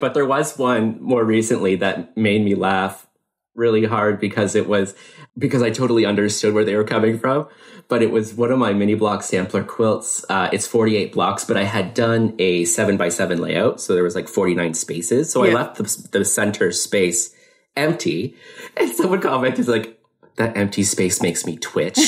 But there was one more recently that made me laugh really hard because I totally understood where they were coming from. But it was one of my mini block sampler quilts. It's 48 blocks, but I had done a 7x7 layout. So there was like 49 spaces. So yeah. I left the center space empty. And someone commented like, that empty space makes me twitch.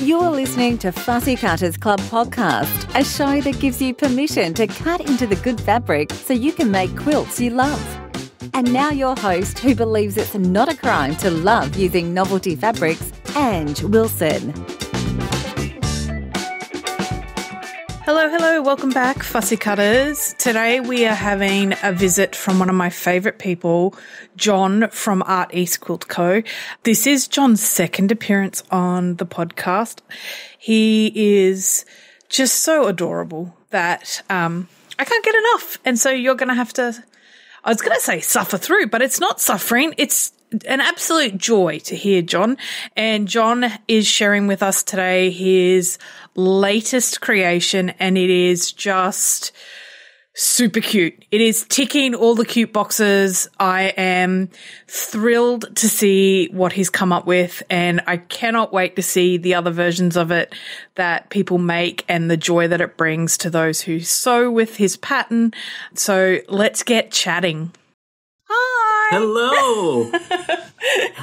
You're listening to Fussy Cutters Club podcast, a show that gives you permission to cut into the good fabric so you can make quilts you love. And now your host, who believes it's not a crime to love using novelty fabrics, Ange Wilson. Hello, hello. Welcome back, Fussy Cutters. Today we are having a visit from one of my favourite people, John from Art East Quilt Co. This is John's second appearance on the podcast. He is just so adorable that I can't get enough. And so you're going to have to, I was going to say suffer through, but it's not suffering. It's an absolute joy to hear John. And John is sharing with us today his latest creation, and it is just super cute. It is ticking all the cute boxes. I am thrilled to see what he's come up with, and I cannot wait to see the other versions of it that people make and the joy that it brings to those who sew with his pattern. So let's get chatting. Hi. Hello.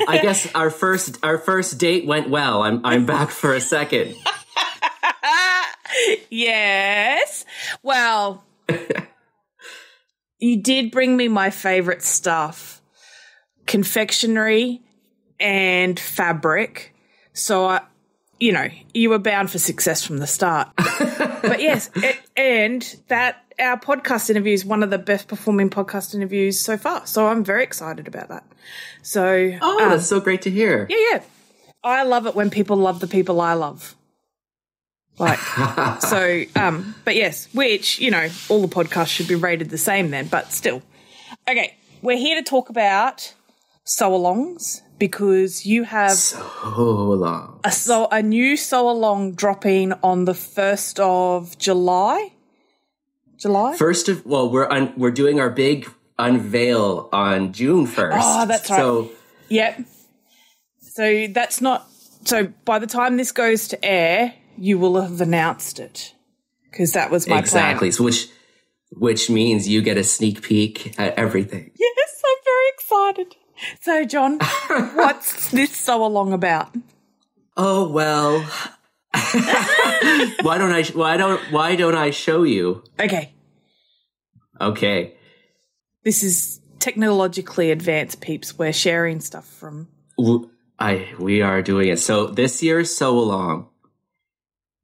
I guess our first date went well. I'm back for a second. Yes. Well, you did bring me my favorite stuff, confectionery and fabric. So, you were bound for success from the start. But yes, our podcast interview is one of the best performing podcast interviews so far. So I'm very excited about that. So, that's so great to hear. Yeah, yeah. I love it when people love the people I love. Like, so, but yes, which, all the podcasts should be rated the same then, but still. Okay, we're here to talk about sew-alongs because you have a new sew-along dropping on the 1st of July. We're doing our big unveil on June 1st. Oh, that's right. So, yep. So that's not, so by the time this goes to air, you will have announced it because that was my plan. Exactly, which means you get a sneak peek at everything. Yes, I'm very excited. So, John, what's this sew-along about? Oh, well, why don't I show you? Okay. This is technologically advanced, peeps. We're sharing stuff from. We are doing it. So this year's sew-along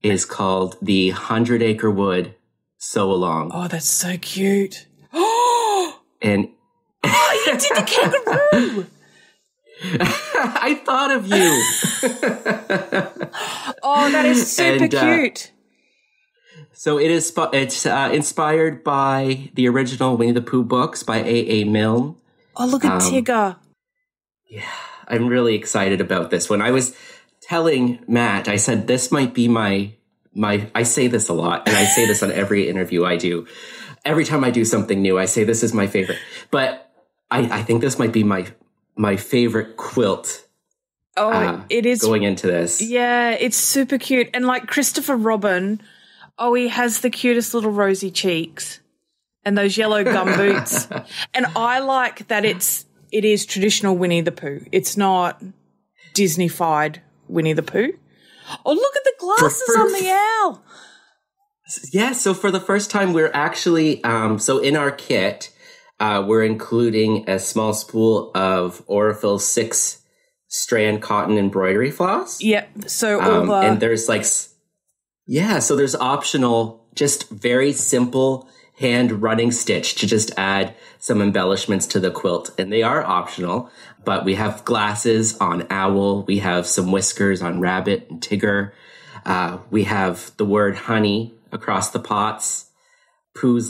is called the 100 Acre Wood Sew Along. Oh, that's so cute. And oh, you did the kangaroo. I thought of you. Oh, that is super cute. So it is it's inspired by the original Winnie the Pooh books by A.A. Milne. Oh, look at Tigger. Yeah, I'm really excited about this one. I was telling Matt, I said, this might be my I say this a lot, and I say this on every interview I do. Every time I do something new, I say this is my favorite. But I think this might be my favorite quilt. Oh, it is. Going into this. Yeah, it's super cute. And like Christopher Robin, oh, he has the cutest little rosy cheeks and those yellow gumboots. And I like that it is traditional Winnie the Pooh. It's not Disney-fied Winnie the Pooh. Oh, look at the glasses on the owl. Yeah, so for the first time, we're actually, in our kit, we're including a small spool of Aurifil 6-strand cotton embroidery floss. Yep, so and there's so there's optional, just very simple hand running stitch to just add some embellishments to the quilt. And they are optional, but we have glasses on owl. We have some whiskers on rabbit and Tigger. We have the word honey across the pots. Pooh's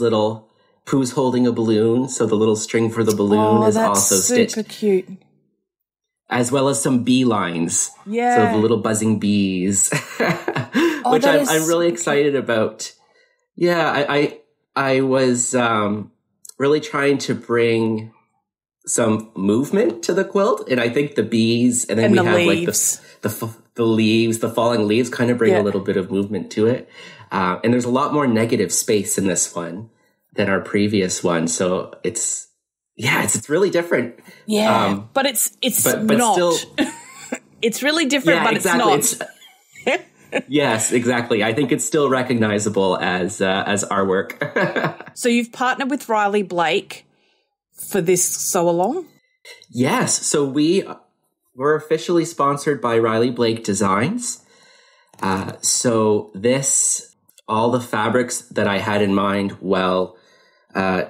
holding a balloon. So the little string for the balloon is also stitched. Super cute. As well as some bee lines. Yeah. So the little buzzing bees, which I'm really excited about. Yeah, I was really trying to bring some movement to the quilt, and I think the bees and then and we the have leaves. Like the leaves, the falling leaves, kind of bring a little bit of movement to it. And there's a lot more negative space in this one than our previous one, so it's really different. Yeah, but not. Still, it's really different, yeah, but exactly. It's not. It's, yes, exactly. I think it's still recognizable as our work. So you've partnered with Riley Blake for this sew along? Yes. So we're officially sponsored by Riley Blake Designs. So this, all the fabrics that I had in mind while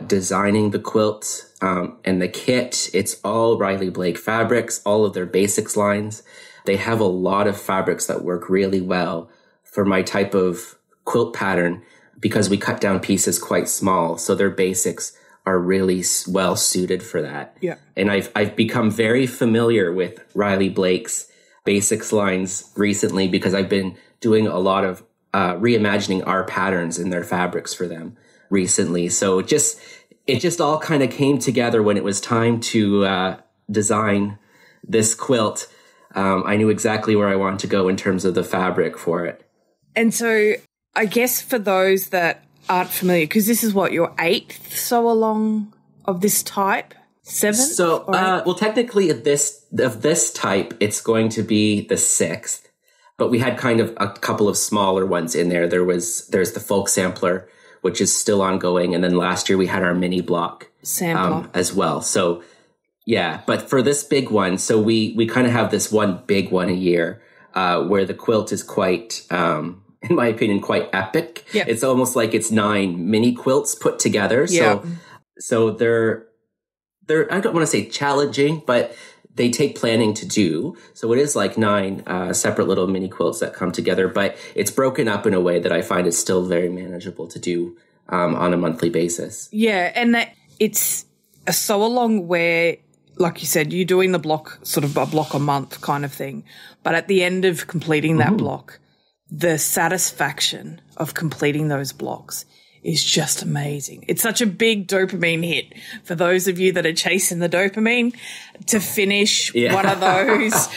designing the quilt and the kit, it's all Riley Blake fabrics, all of their basics lines. They have a lot of fabrics that work really well for my type of quilt pattern because we cut down pieces quite small. So their basics are really well suited for that. Yeah. And I've become very familiar with Riley Blake's basics lines recently because I've been doing a lot of reimagining our patterns in their fabrics for them recently. So it just all kind of came together when it was time to design this quilt. I knew exactly where I wanted to go in terms of the fabric for it. And so I guess for those that aren't familiar, because this is what, your 8th sew-along of this type? 7th? So, well, technically of this type, it's going to be the 6th. But we had kind of a couple of smaller ones in there. There's the folk sampler, which is still ongoing. And then last year we had our mini block sampler as well. So... yeah, but for this big one, so we kind of have this one big one a year where the quilt is quite, in my opinion, quite epic. Yep. It's almost like it's 9 mini quilts put together. Yep. So they're I don't want to say challenging, but they take planning to do. So it is like 9 separate little mini quilts that come together, but it's broken up in a way that I find is still very manageable to do on a monthly basis. Yeah, and that it's a sew along where, like you said, you're doing the block, sort of a block a month kind of thing. But at the end of completing that block, the satisfaction of completing those blocks is just amazing. It's such a big dopamine hit for those of you that are chasing the dopamine to finish one of those.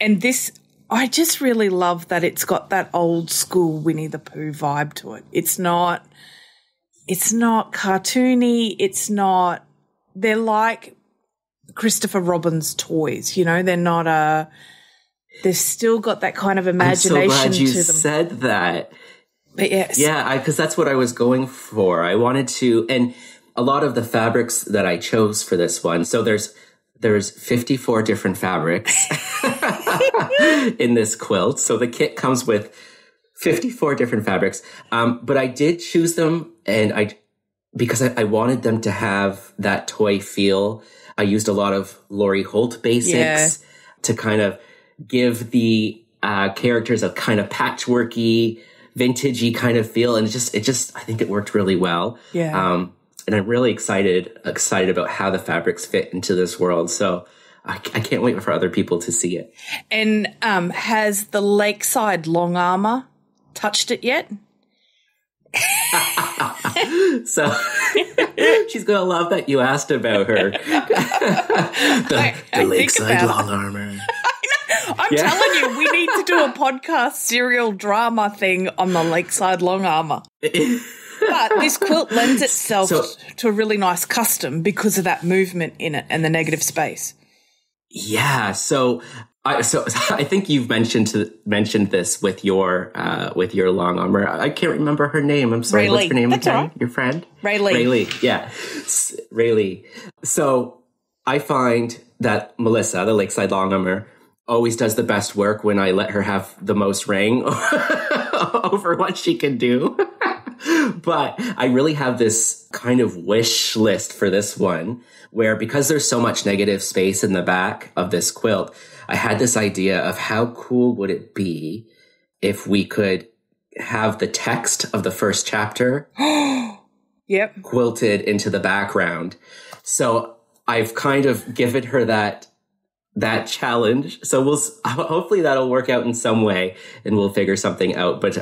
And this, I just really love that it's got that old school Winnie the Pooh vibe to it. It's not cartoony. It's not, they're like Christopher Robin's toys, you know, they're not they've still got that kind of imagination. I'm so glad you said that. But yes. Yeah, because that's what I was going for. I wanted to, and a lot of the fabrics that I chose for this one, so there's 54 different fabrics in this quilt. So the kit comes with 54 different fabrics. But I did choose them because I wanted them to have that toy feel. I used a lot of Lori Holt basics to kind of give the characters a kind of patchworky, vintagey kind of feel. And I think it worked really well. Yeah. And I'm really excited about how the fabrics fit into this world. So I can't wait for other people to see it. And has the Lakeside Long Armour touched it yet? So she's going to love that you asked about her. The Lakeside Long Armour. I'm telling you, we need to do a podcast serial drama thing on the Lakeside Long Armour. But this quilt lends itself to a really nice custom because of that movement in it and the negative space. Yeah, so I think you've mentioned this with your long armor. I can't remember her name. I'm sorry. Rayleigh. What's her name again? Right. Your friend? Rayleigh. Yeah. Rayleigh. So I find that Melissa, the Lakeside Long Armor, always does the best work when I let her have the most reign over what she can do. But I really have this kind of wish list for this one where, because there's so much negative space in the back of this quilt, I had this idea of how cool would it be if we could have the text of the first chapter quilted into the background. So I've kind of given her that that challenge. So we'll hopefully that'll work out in some way and we'll figure something out. But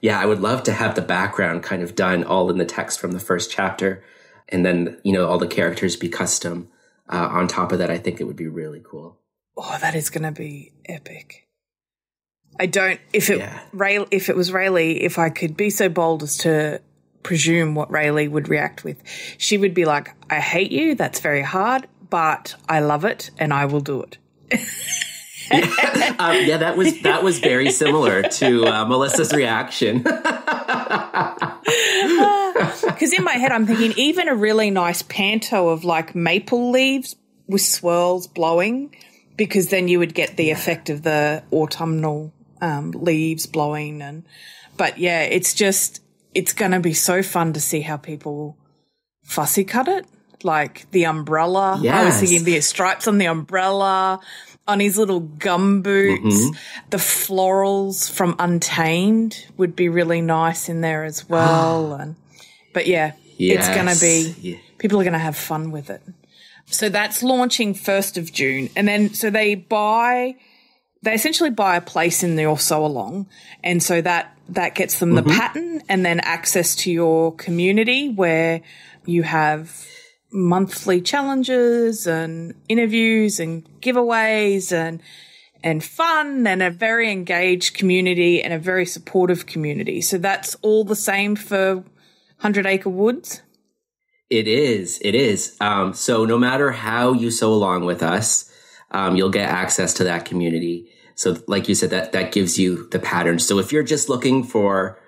yeah, I would love to have the background kind of done all in the text from the first chapter. And then, you know, all the characters be custom on top of that. I think it would be really cool. Oh, that is going to be epic. I don't, if it was Rayleigh, if I could be so bold as to presume what Rayleigh would react with, she would be like, I hate you. That's very hard, but I love it and I will do it. Yeah, that was very similar to Melissa's reaction. Because in my head I'm thinking even a really nice panto of like maple leaves with swirls blowing, because then you would get the effect of the autumnal leaves blowing. But yeah, it's going to be so fun to see how people fussy cut it. Like the umbrella. Yes. I was thinking the stripes on the umbrella, on his little gumboots. Mm-hmm. The florals from Untamed would be really nice in there as well. But yeah, yes. It's going to be, people are going to have fun with it. So that's launching 1st of June. And then so they essentially buy a place in your sew along. And so that gets them the pattern and then access to your community where you have monthly challenges and interviews and giveaways and fun and a very engaged community and a very supportive community. So that's all the same for 100 Acre Woods? It is. So no matter how you sew along with us, you'll get access to that community. So like you said, that gives you the pattern. So if you're just looking for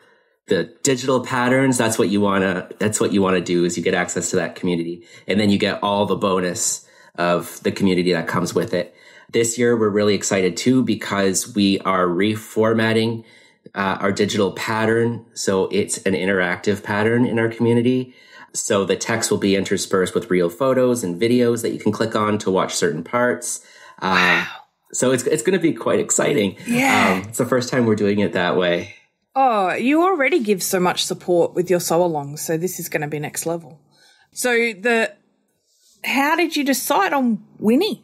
the digital patterns, that's what you want to do, is you get access to that community. And then you get all the bonus of the community that comes with it. This year, we're really excited too, because we are reformatting our digital pattern. So it's an interactive pattern in our community. So the text will be interspersed with real photos and videos that you can click on to watch certain parts. Wow. So it's going to be quite exciting. Yeah. It's the first time we're doing it that way. Oh, you already give so much support with your sew along, so this is going to be next level. So how did you decide on Winnie?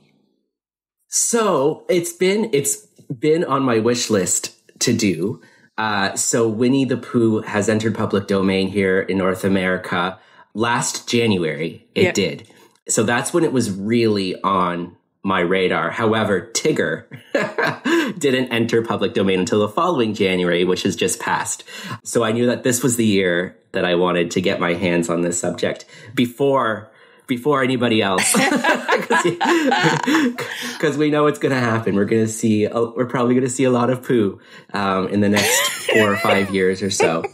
So it's been on my wish list to do. So Winnie the Pooh has entered public domain here in North America last January. It did. So that's when it was really on my radar. However, Tigger didn't enter public domain until the following January, which has just passed. So I knew that this was the year that I wanted to get my hands on this subject before anybody else, because we know it's going to happen. We're probably going to see a lot of poo in the next 4 or 5 years or so.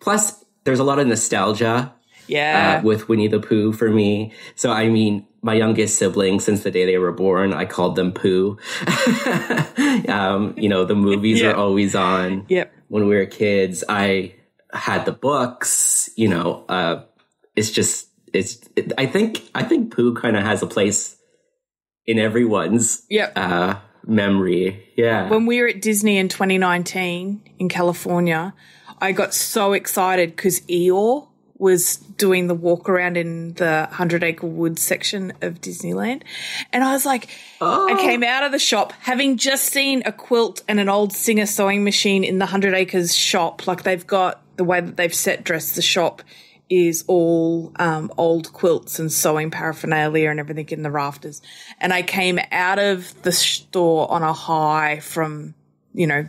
Plus, there's a lot of nostalgia with Winnie the Pooh for me. So, I mean, my youngest siblings, since the day they were born, I called them Pooh. The movies are always on. Yep. When we were kids, I had the books. I think Pooh kind of has a place in everyone's memory. Yeah. When we were at Disney in 2019 in California, I got so excited because Eeyore was doing the walk around in the 100 Acre Wood section of Disneyland. And I was like, I came out of the shop having just seen a quilt and an old Singer sewing machine in the 100 Acres shop. Like they've got the way that they've set dress the shop is all old quilts and sewing paraphernalia and everything in the rafters. And I came out of the store on a high from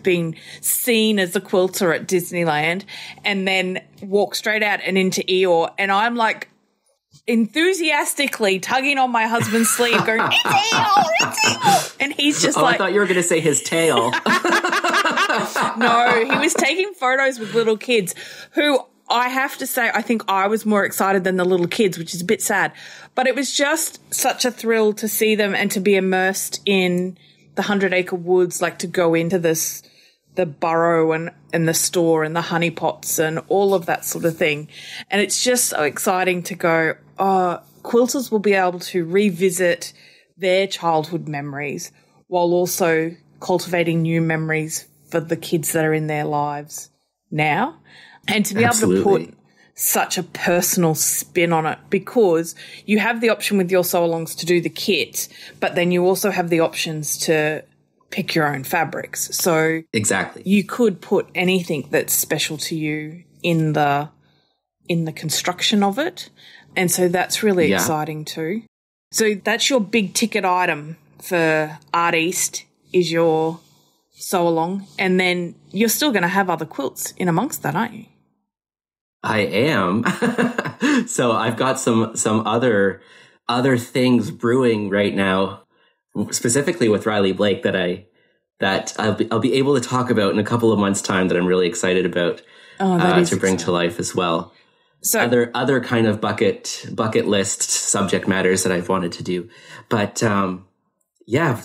being seen as a quilter at Disneyland, and then walk straight out and into Eeyore. And I'm like enthusiastically tugging on my husband's sleeve going, it's Eeyore. And he's just I thought you were going to say his tail. No, he was taking photos with little kids who I have to say I think I was more excited than the little kids, which is a bit sad. But it was just such a thrill to see them and to be immersed in the 100 Acre Woods, like to go into the burrow and the store and the honey pots and all of that sort of thing. And it's just so exciting to go, quilters will be able to revisit their childhood memories while also cultivating new memories for the kids that are in their lives now. And to be able to put such a personal spin on it, because you have the option with your sew-alongs to do the kit, but then you also have the options to pick your own fabrics. So exactly, you could put anything that's special to you in the construction of it. And so that's really exciting too. So that's your big ticket item for Art East is your sew-along. And then you're still going to have other quilts in amongst that, aren't you? I am. So I've got some other things brewing right now, specifically with Riley Blake, that I'll be able to talk about in a couple of months' time, that I'm really excited about to bring exciting. To life as well. So other kind of bucket list subject matters that I've wanted to do, but there'll be the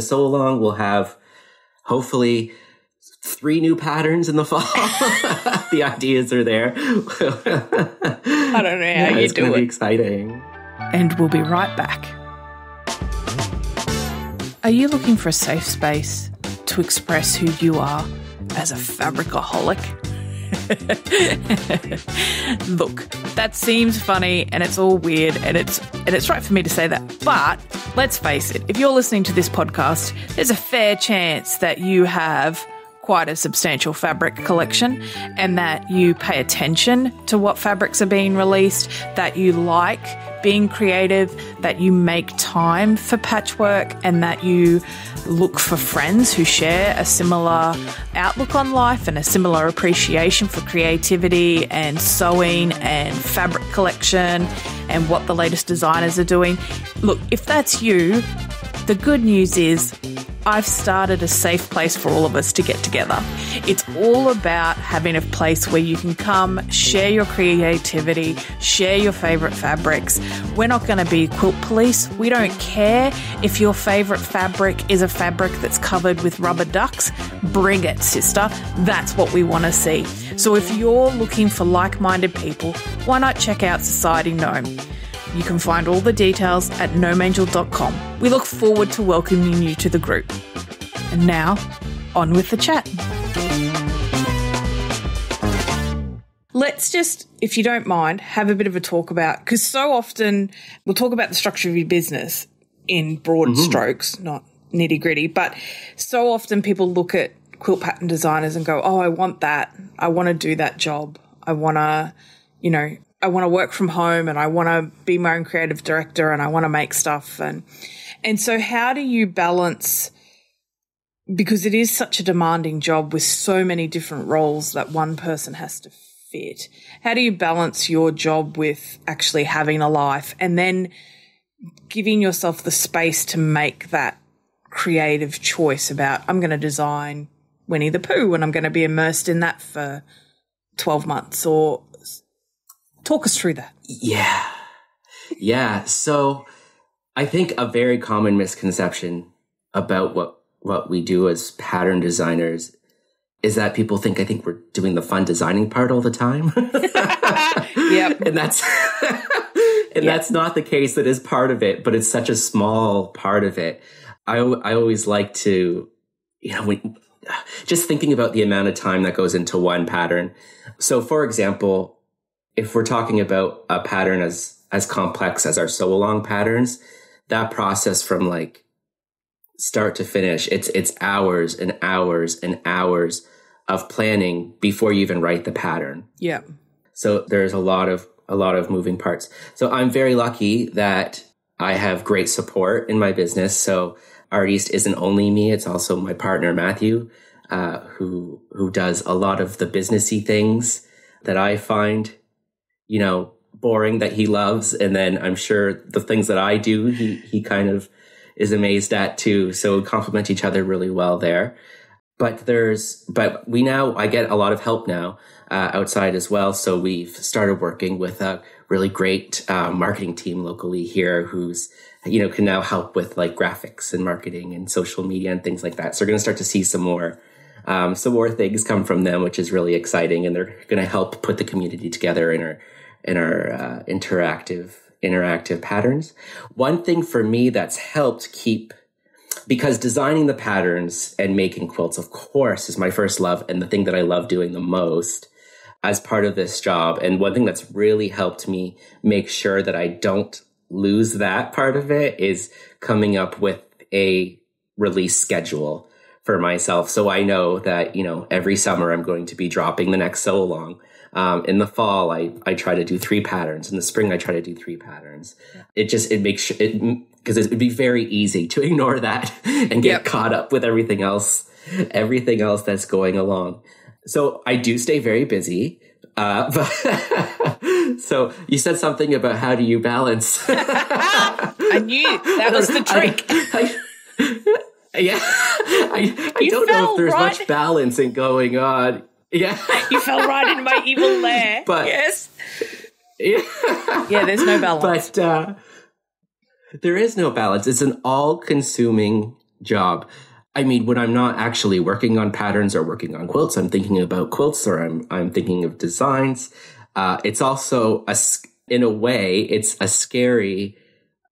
sew along. We'll have hopefully 3 new patterns in the fall. The ideas are there. I don't know how you do it. It's going to be exciting. And we'll be right back. Are you looking for a safe space to express who you are as a fabricaholic? Look, that seems funny and it's all weird and it's right for me to say that, but let's face it, if you're listening to this podcast, there's a fair chance that you have quite a substantial fabric collection and that you pay attention to what fabrics are being released, that you like being creative, that you make time for patchwork, and that you look for friends who share a similar outlook on life and a similar appreciation for creativity and sewing and fabric collection and what the latest designers are doing. Look, if that's you, the good news is I've started a safe place for all of us to get together. It's all about having a place where you can come, share your creativity, share your favourite fabrics. We're not going to be quilt police. We don't care if your favourite fabric is a fabric that's covered with rubber ducks. Bring it, sister. That's what we want to see. So if you're looking for like-minded people, why not check out Society Gnome? You can find all the details at gnomeangel.com. We look forward to welcoming you to the group. And now, on with the chat. Let's just, if you don't mind, have a bit of a talk about, because so often we'll talk about the structure of your business in broad strokes, not nitty-gritty, but so often people look at quilt pattern designers and go, oh, I want that. I want to do that job. I want to, I want to work from home and I want to be my own creative director and I want to make stuff. And so how do you balance, because it is such a demanding job with so many different roles that one person has to fit, how do you balance your job with actually having a life and then giving yourself the space to make that creative choice about, I'm going to design Winnie the Pooh and I'm going to be immersed in that for 12 months or... Talk us through that. Yeah. So I think a very common misconception about what we do as pattern designers is that people think we're doing the fun designing part all the time. Yep. And that's not the case. That is part of it, but it's such a small part of it. I always like to, just thinking about the amount of time that goes into one pattern. So for example, if we're talking about a pattern as complex as our sew-along patterns, that process from like start to finish, it's hours and hours and hours of planning before you even write the pattern. Yeah. So there's a lot of moving parts. So I'm very lucky that I have great support in my business. So Art East isn't only me, it's also my partner, Matthew, who does a lot of the businessy things that I find boring that he loves. And then I'm sure the things that I do, he kind of is amazed at too. So we complement each other really well there. But I get a lot of help now outside as well. So we've started working with a really great marketing team locally here who's, can now help with like graphics and marketing and social media and things like that. So we're going to start to see some more things come from them, which is really exciting. And they're going to help put the community together in our interactive patterns. One thing for me that's helped keep, because designing the patterns and making quilts, of course, is my first love and the thing that I love doing the most. as part of this job. And one thing that's really helped me make sure that I don't lose that part of it is coming up with a release schedule for myself. So I know that, you know, every summer I'm going to be dropping the next sew along. In the fall, I try to do 3 patterns. In the spring, I try to do 3 patterns. Yeah. It makes sure, because it would be very easy to ignore that and get caught up with everything else that's going along. So I do stay very busy. But so you said something about how do you balance? I knew that was the trick. I don't know if there's much balancing going on. Yeah. You fell right into my evil lair. But, yes. Yeah, there's no balance. But there is no balance. It's an all-consuming job. I mean, when I'm not actually working on patterns or working on quilts, I'm thinking about quilts or I'm thinking of designs. It's also, in a way, it's a scary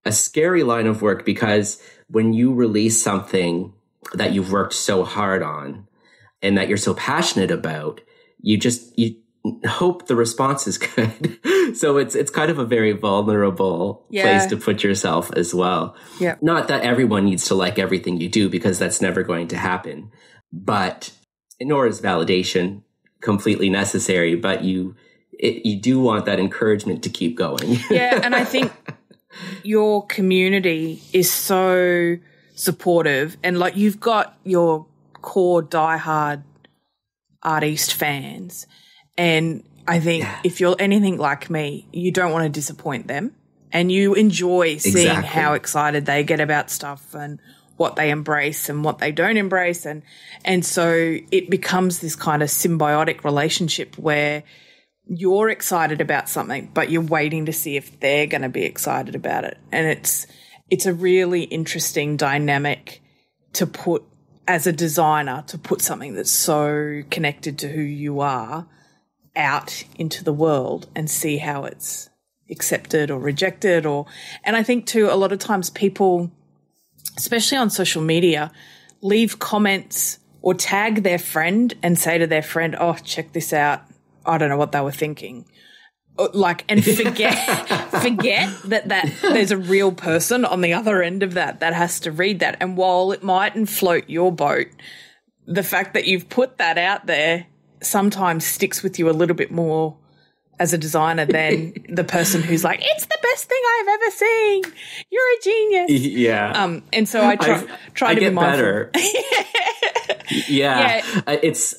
line of work, because when you release something that you've worked so hard on and that you're so passionate about, you hope the response is good. So it's kind of a very vulnerable place to put yourself as well. Yeah. Not that everyone needs to like everything you do, because that's never going to happen. But nor is validation completely necessary, but you do want that encouragement to keep going. Yeah, and I think your community is so supportive, and like you've got your core diehard Art East fans, and I think if you're anything like me, you don't want to disappoint them, and you enjoy seeing how excited they get about stuff and what they embrace and what they don't embrace, and so it becomes this kind of symbiotic relationship where you're excited about something, but you're waiting to see if they're going to be excited about it. And it's a really interesting dynamic to put as a designer, to put something that's so connected to who you are out into the world and see how it's accepted or rejected. And I think too, a lot of times people, especially on social media, leave comments or tag their friend and say to their friend, "Oh, check this out. I don't know what they were thinking," like, and forget that there's a real person on the other end of that has to read that. And while it mightn't float your boat, the fact that you've put that out there sometimes sticks with you a little bit more as a designer than the person who's like, "It's the best thing I've ever seen. You're a genius." Yeah. And so I try to be mindful. Better. It's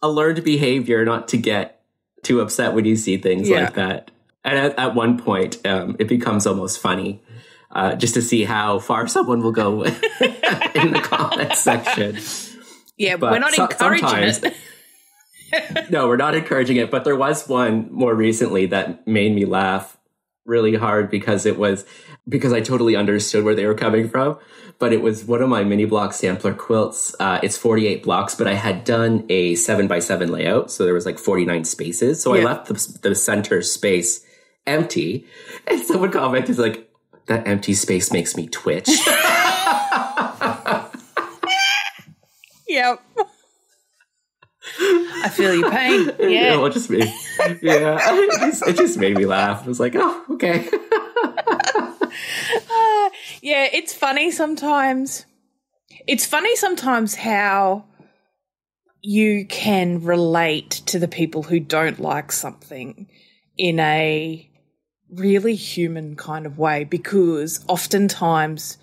a learned behavior not to get too upset when you see things like that. And at one point, it becomes almost funny just to see how far someone will go in the comment section. Yeah, but we're not encouraging it. No, we're not encouraging it. But there was one more recently that made me laugh really hard, because because I totally understood where they were coming from. But it was one of my mini block sampler quilts. It's 48 blocks, but I had done a 7x7 layout, so there was like 49 spaces. So I left the center space empty, and someone commented like, "That empty space makes me twitch." Yep. I feel your pain. Yeah, well, just me. Yeah, it just made me laugh. I was like, "Oh, okay." Yeah, it's funny sometimes. It's funny sometimes how you can relate to the people who don't like something in a really human kind of way, because oftentimes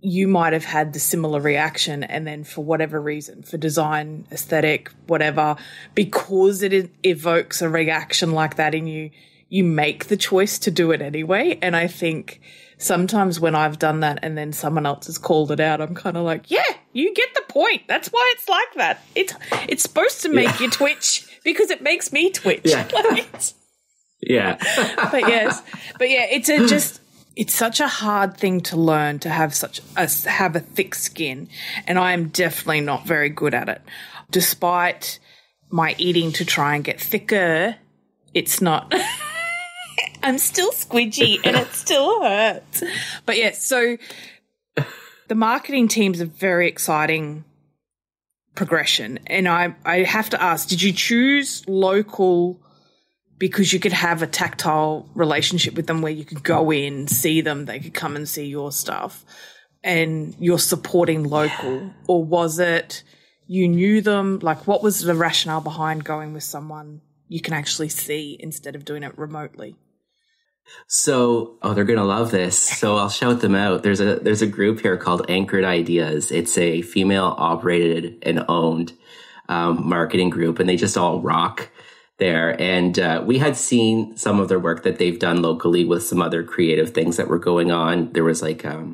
you might have had the similar reaction, and then for whatever reason, for design, aesthetic, whatever, because it evokes a reaction like that in you, you make the choice to do it anyway. And I think sometimes when I've done that and then someone else has called it out, I'm kind of like, yeah, you get the point. That's why it's like that. It's supposed to make you twitch, because it makes me twitch. Yeah. But it's such a hard thing to learn, to have have a thick skin, and I am definitely not very good at it. Despite my eating to try and get thicker, it's not. I'm still squidgy and it still hurts. But yeah, so the marketing team's a very exciting progression. And I have to ask, did you choose local because you could have a tactile relationship with them where you could go in, see them, they could come and see your stuff and you're supporting local? Yeah. Or was it you knew them? Like, what was the rationale behind going with someone you can actually see instead of doing it remotely? So, oh, they're going to love this. So I'll shout them out. There's a group here called Anchored Ideas. It's a female operated and owned marketing group, and they just all rock there. And we had seen some of their work that they've done locally with some other creative things that were going on. There was like a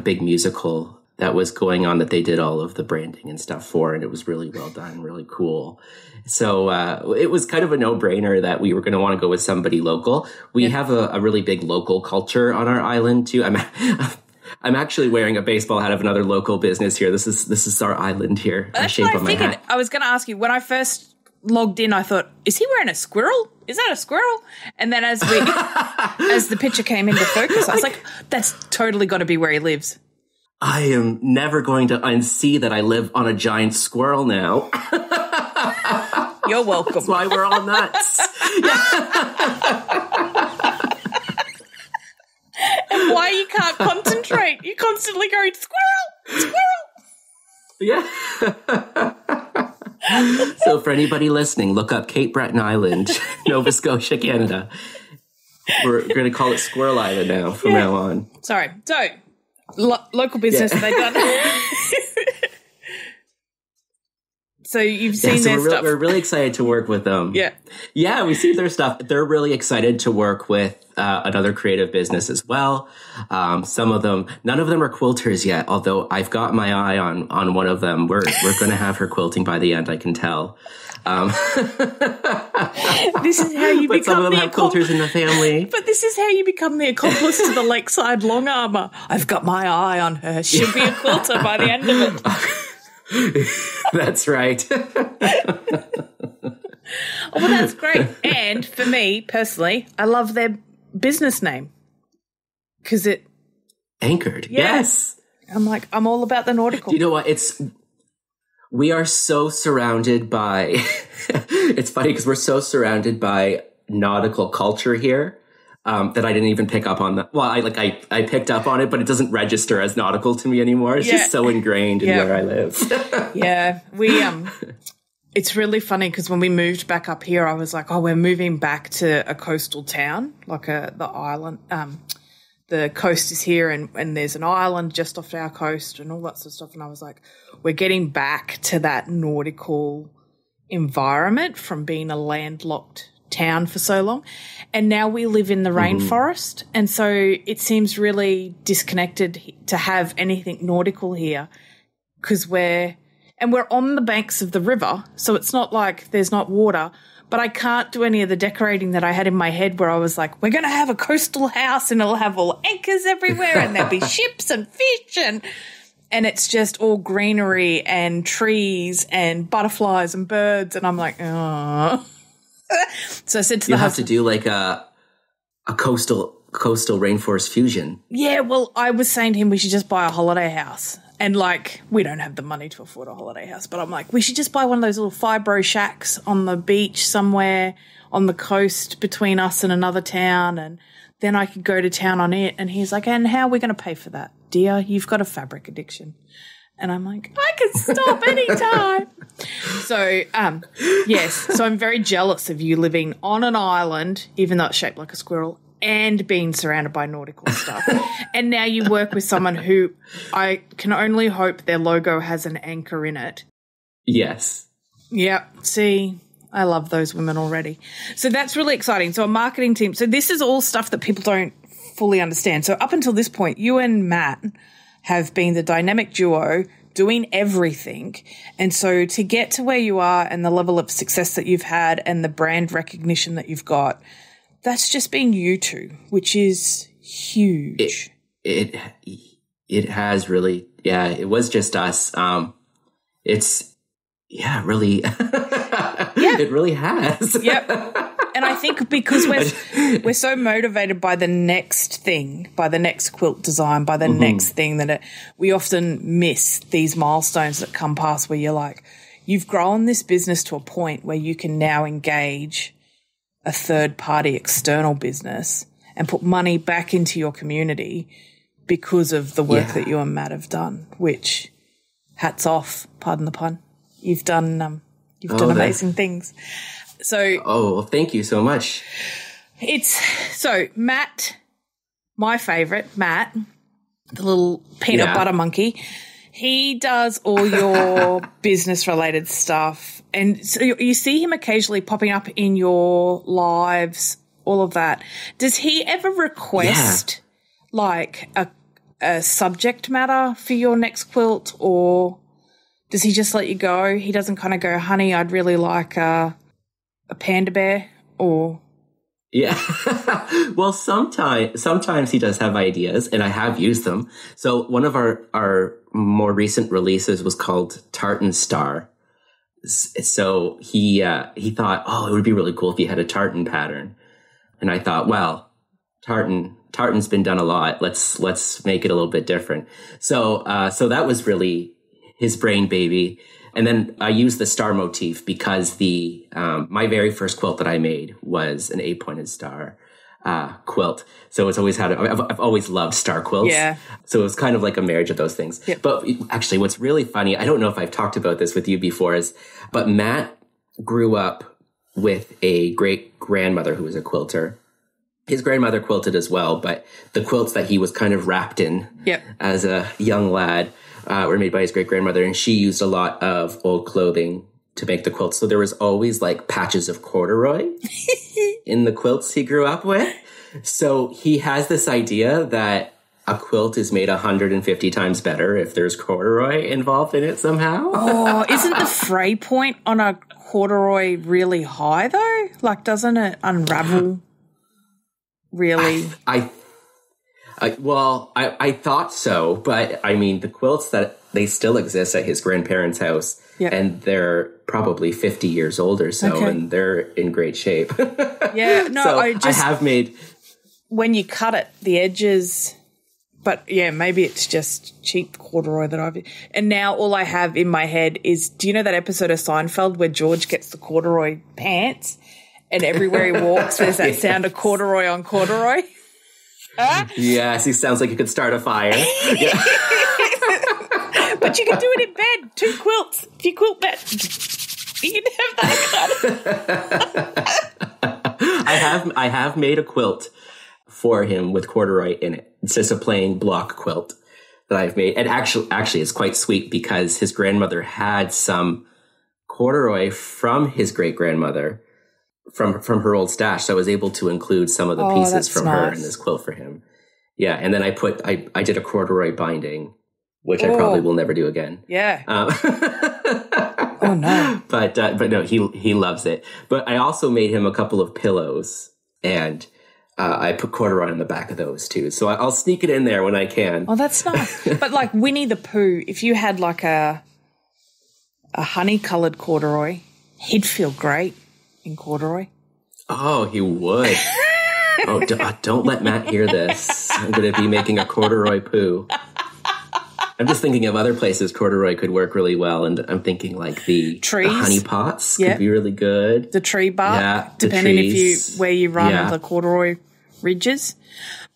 big musical that was going on that they did all of the branding and stuff for, and it was really well done, really cool. So it was kind of a no-brainer that we were going to want to go with somebody local. We have a really big local culture on our island too. I'm actually wearing a baseball hat of another local business here. This is our island here. That's what I'm thinking. I was going to ask you, when I first logged in, I thought, is he wearing a squirrel? Is that a squirrel? And then as the picture came into focus, I was like, that's totally got to be where he lives. I am never going to unsee that I live on a giant squirrel now. You're welcome. That's why we're all nuts. And why you can't concentrate. You're constantly going, squirrel, squirrel. Yeah. So for anybody listening, look up Cape Breton Island, Nova Scotia, Canada. We're going to call it Squirrel Island now from now on. Sorry. So local business, they've done. So you've seen their stuff. We're really excited to work with them. Yeah. Yeah, we see their stuff. They're really excited to work with another creative business as well. Some of them, none of them are quilters yet, although I've got my eye on one of them. We're going to have her quilting by the end, I can tell. This is how you become but some of them have quilters in the family. But this is how you become the accomplice to the Lakeside Long Armor. I've got my eye on her. She'll be a quilter by the end of it. That's right. Well, that's great. And for me personally, I love their business name because it anchored. Yes. I'm like, I'm all about the nautical. You know what? We are so surrounded by. It's funny because we're so surrounded by nautical culture here. That I didn't even pick up on that. Well, I picked up on it, but it doesn't register as nautical to me anymore. It's just so ingrained in where I live. It's really funny because when we moved back up here, I was like, oh, we're moving back to a coastal town, like the island. The coast is here and there's an island just off our coast and all that sort of stuff. And I was like, we're getting back to that nautical environment from being a landlocked town for so long, and now we live in the rainforest, and so it seems really disconnected to have anything nautical here because we're on the banks of the river, so it's not like there's not water, but I can't do any of the decorating that I had in my head where I was like, we're going to have a coastal house and it'll have all anchors everywhere and there'll be ships and fish and it's just all greenery and trees and butterflies and birds, and I'm like, oh. So I said to the husband, "You have to do like a coastal rainforest fusion." Yeah, well, I was saying to him we should just buy a holiday house, and like we don't have the money to afford a holiday house, but I'm like, we should just buy one of those little fibro shacks on the beach somewhere on the coast between us and another town, and then I could go to town on it. And he's like, "And how are we going to pay for that, dear? You've got a fabric addiction." And I'm like, I can stop anytime. So, yes. So I'm very jealous of you living on an island, even though it's shaped like a squirrel, and being surrounded by nautical stuff. And now you work with someone who I can only hope their logo has an anchor in it. Yes. Yep. See, I love those women already. So that's really exciting. So a marketing team. So this is all stuff that people don't fully understand. So up until this point, you and Matt have been the dynamic duo doing everything. And so to get to where you are and the level of success that you've had and the brand recognition that you've got, that's just been you two, which is huge. It has really, it was just us. It really has. Yep. And And I think because we're so motivated by the next thing, by the next quilt design, by the next thing, that we often miss these milestones that come past where you're like, you've grown this business to a point where you can now engage a third-party external business and put money back into your community because of the work that you and Matt have done, which, hats off, pardon the pun, you've done amazing things. So, well, thank you so much. Matt, my favorite, Matt, the little peanut butter monkey, he does all your business related stuff, and so you see him occasionally popping up in your lives, all of that. Does he ever request like a subject matter for your next quilt, or does he just let you go? He doesn't kind of go, honey, I'd really like a panda bear, or well, sometimes he does have ideas, and I have used them. So one of our more recent releases was called Tartan Star. So he thought, it would be really cool if you had a tartan pattern, and I thought, well, tartan's been done a lot. Let's make it a little bit different. So that was really his brain baby. And then I used the star motif because the my very first quilt that I made was an 8-pointed star quilt. So it's always I've always loved star quilts. Yeah. So it was kind of like a marriage of those things. Yep. But actually, what's really funny, I don't know if I've talked about this with you before, but Matt grew up with a great-grandmother who was a quilter. His grandmother quilted as well, but the quilts that he was kind of wrapped in as a young lad were made by his great-grandmother, and she used a lot of old clothing to make the quilts. So there was always, like, patches of corduroy in the quilts he grew up with. So he has this idea that a quilt is made 150 times better if there's corduroy involved in it somehow. Oh, isn't the fray point on a corduroy really high, though? Like, doesn't it unravel really? I thought so, but I mean, the quilts that they still exist at his grandparents' house, and they're probably 50 years old or so, and they're in great shape. So I have made, when you cut it, the edges, but maybe it's just cheap corduroy that I've, and now all I have in my head is, do you know that episode of Seinfeld where George gets the corduroy pants and everywhere he walks, there's that sound of corduroy on corduroy? Huh? Yes, he sounds like you could start a fire. But you can do it in bed. 2 quilts. If you quilt bed, you can have that cut. I have made a quilt for him with corduroy in it. It's just a plain block quilt that I've made. And actually it's quite sweet because his grandmother had some corduroy from his great-grandmother, from her old stash, so I was able to include some of the pieces from her in this quilt for him. Yeah, and then I did a corduroy binding, which I probably will never do again. Yeah. Oh no. But no, he loves it. But I also made him a couple of pillows, and I put corduroy on the back of those too. So I'll sneak it in there when I can. Oh, that's nice. But like Winnie the Pooh, if you had like a honey-coloured corduroy, he'd feel great in corduroy. Oh, he would. Don't let Matt hear this. I'm going to be making a corduroy poo. I'm just thinking of other places corduroy could work really well, and I'm thinking like the trees, the honey pots could be really good. The tree bark, depending where you run the corduroy ridges.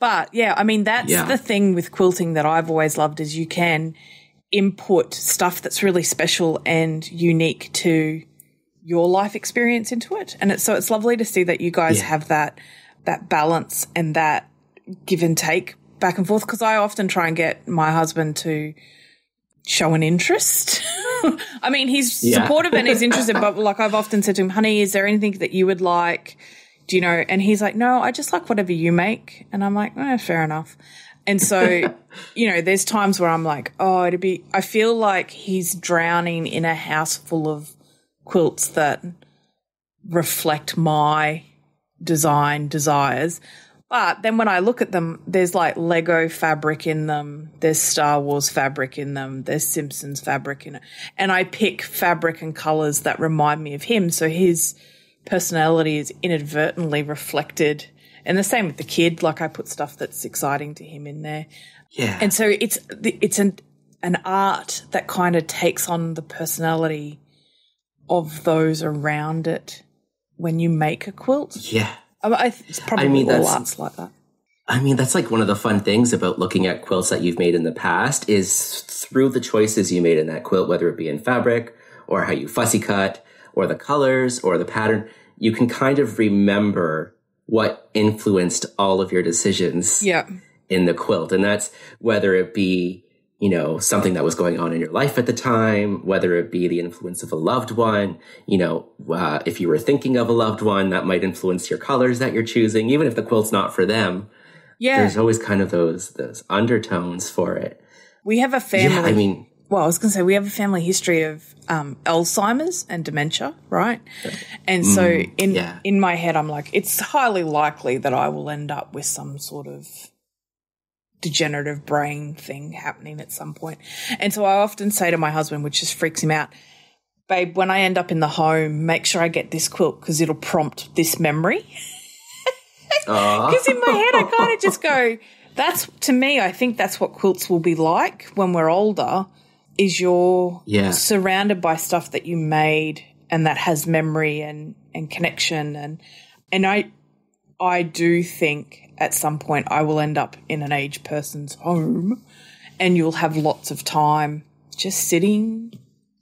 But I mean, that's the thing with quilting that I've always loved, is you can input stuff that's really special and unique to your life experience into it. And it's lovely to see that you guys have that balance and that give and take back and forth, because I often try and get my husband to show an interest. I mean, he's supportive and he's interested, but like I've often said to him, honey, is there anything that you would like, do you know? And he's like, no, I just like whatever you make. And I'm like, fair enough. And so, you know, there's times where I'm like, I feel like he's drowning in a house full of quilts that reflect my design desires. But then when I look at them, there's like Lego fabric in them, there's Star Wars fabric in them, there's Simpsons fabric in it. And I pick fabric and colours that remind me of him. So his personality is inadvertently reflected. And the same with the kid. Like, I put stuff that's exciting to him in there. Yeah. And so it's an art that kind of takes on the personality of those around it when you make a quilt. Yeah. It's probably all arts like that. I mean, that's like one of the fun things about looking at quilts that you've made in the past is through the choices you made in that quilt, whether it be in fabric or how you fussy cut or the colors or the pattern, you can kind of remember what influenced all of your decisions in the quilt. And that's whether it be, you know, something that was going on in your life at the time, whether it be the influence of a loved one, you know, if you were thinking of a loved one, that might influence your colors that you're choosing, even if the quilt's not for them. Yeah. There's always kind of those undertones for it. We have a family. Yeah, I mean, well, I was going to say we have a family history of Alzheimer's and dementia, right? And so in my head, I'm like, it's highly likely that I will end up with some sort of degenerative brain thing happening at some point. And so I often say to my husband, which just freaks him out, babe, when I end up in the home, make sure I get this quilt because it'll prompt this memory. Because in my head I kind of just go, that's, to me, I think that's what quilts will be like when we're older, is you're surrounded by stuff that you made and that has memory and connection. And I do think at some point I will end up in an aged person's home and you'll have lots of time just sitting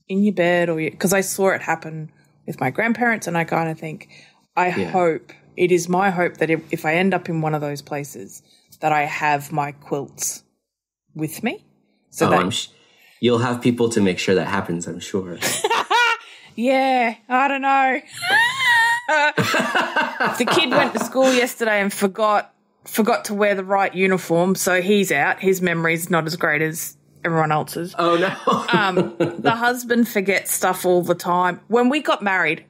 in your bed, or because I saw it happen with my grandparents, and I kind of think I hope – it is my hope that if I end up in one of those places that I have my quilts with me. So you'll have people to make sure that happens, I'm sure. Yeah, I don't know. The kid went to school yesterday and forgot to wear the right uniform, so he's out. His memory's not as great as everyone else's. Oh, no. The husband forgets stuff all the time. When we got married...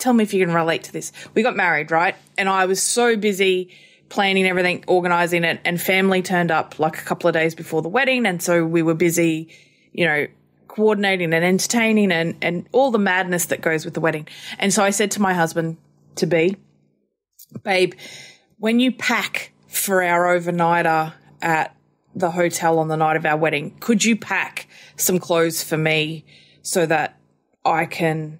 Tell me if you can relate to this. We got married, right? And I was so busy planning everything, organising it, and family turned up like a couple of days before the wedding, and so we were busy, you know, coordinating and entertaining and all the madness that goes with the wedding. And so I said to my husband-to-be, babe, when you pack for our overnighter at the hotel on the night of our wedding, could you pack some clothes for me so that I can,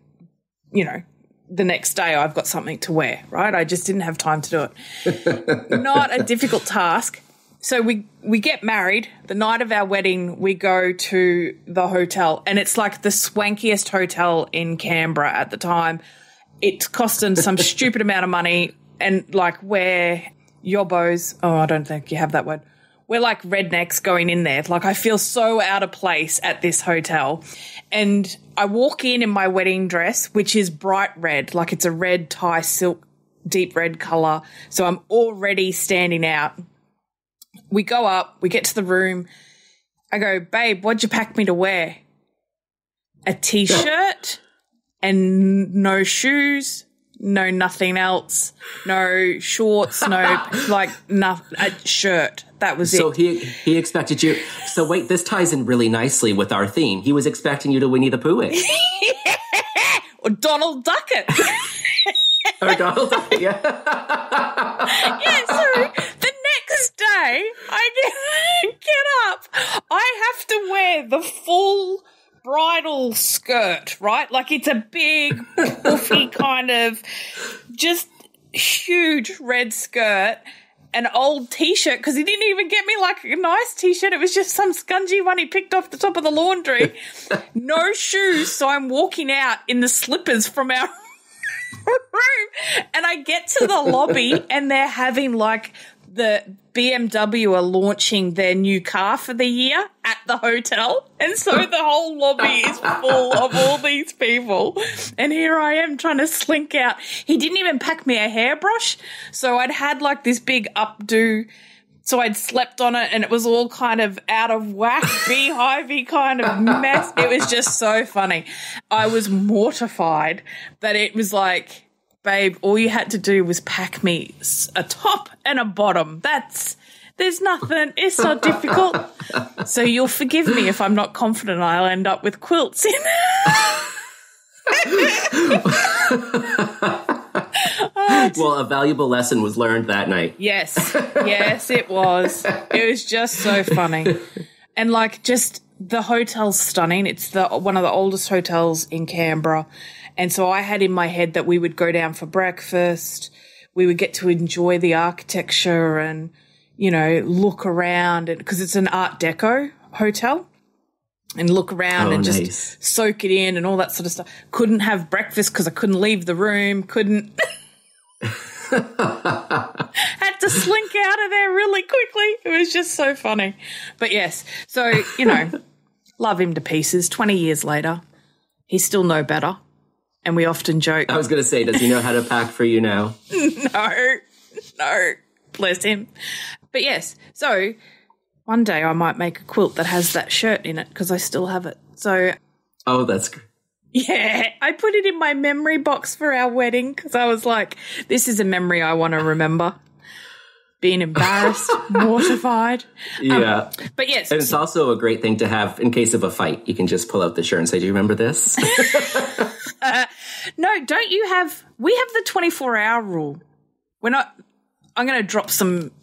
you know, the next day I've got something to wear, right? I just didn't have time to do it. Not a difficult task. So we get married. The night of our wedding, we go to the hotel, and it's like the swankiest hotel in Canberra at the time. It's costing some stupid amount of money, and like we're yobbos. Oh, I don't think you have that word. We're like rednecks going in there. Like, I feel so out of place at this hotel. And I walk in my wedding dress, which is bright red. Like, it's a red tie silk, deep red colour. So I'm already standing out. We go up. We get to the room. I go, babe, what'd you pack me to wear? A T-shirt and no shoes. No, nothing else. No shorts. No, like nothing. A shirt. That was it. So he expected you. So wait, this ties in really nicely with our theme. He was expecting you to Winnie the Pooh it. Or Donald Duck it. Or Donald Duck it. Yeah. Yeah. So the next day, I get up. I have to wear the full bridal skirt, right? Like, it's a big, poofy kind of just huge red skirt, an old T-shirt, because he didn't even get me like a nice T-shirt. It was just some scungy one he picked off the top of the laundry. No shoes, so I'm walking out in the slippers from our room, and I get to the lobby, and they're having like the BMW are launching their new car for the year at the hotel, and so the whole lobby is full of all these people, and here I am trying to slink out. He didn't even pack me a hairbrush, so I'd had like this big updo, so I'd slept on it, and it was all kind of out of whack, beehivey kind of mess. It was just so funny. I was mortified that it was like, babe, all you had to do was pack me a top and a bottom. There's nothing. It's not difficult. So you'll forgive me if I'm not confident I'll end up with quilts in. Well, a valuable lesson was learned that night. Yes. Yes, it was. It was just so funny. And, like, just the hotel's stunning. It's one of the oldest hotels in Canberra. And so I had in my head that we would go down for breakfast. We would get to enjoy the architecture and, you know, look around, because it's an Art Deco hotel. And look around and just soak it in and all that sort of stuff. Couldn't have breakfast because I couldn't leave the room. Couldn't. Had to slink out of there really quickly. It was just so funny. But, yes, so, you know, love him to pieces. 20 years later, he's still no better. And we often joke. I was going to say, does he know how to pack for you now? No. Bless him. But, yes, so one day I might make a quilt that has that shirt in it because I still have it. So, oh, that's great. Yeah, I put it in my memory box for our wedding because I was like, this is a memory I want to remember. Being embarrassed, mortified. Yeah. But, yes. And it's also a great thing to have in case of a fight. You can just pull out the shirt and say, do you remember this? No, don't you have – we have the 24-hour rule. We're not – I'm going to drop some –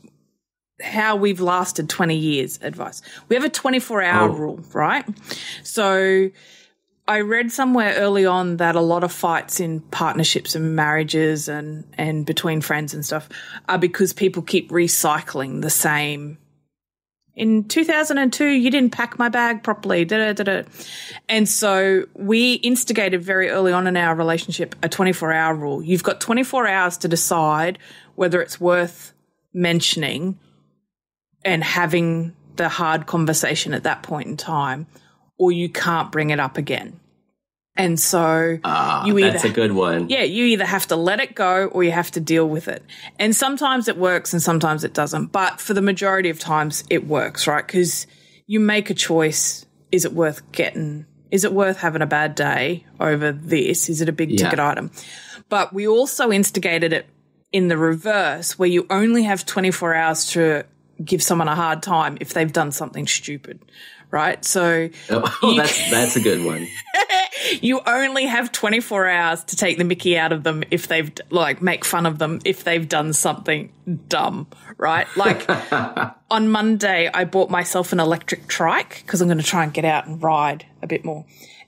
how we've lasted 20 years advice. We have a 24-hour rule, right? So I read somewhere early on that a lot of fights in partnerships and marriages and between friends and stuff are because people keep recycling the same. In 2002, you didn't pack my bag properly, da-da-da-da. And so we instigated very early on in our relationship a 24-hour rule. You've got 24 hours to decide whether it's worth mentioning and having the hard conversation at that point in time, or you can't bring it up again. And so you either – that's a good one. Yeah, you either have to let it go or you have to deal with it. And sometimes it works and sometimes it doesn't, but for the majority of times it works, right? Because you make a choice. Is it worth getting – is it worth having a bad day over this? Is it a big ticket item? But we also instigated it in the reverse, where you only have 24 hours to – give someone a hard time if they've done something stupid, right? So that's a good one. You only have 24 hours to take the mickey out of them if they've, like, make fun of them if they've done something dumb, right? Like on Monday I bought myself an electric trike because I'm going to try and get out and ride a bit more.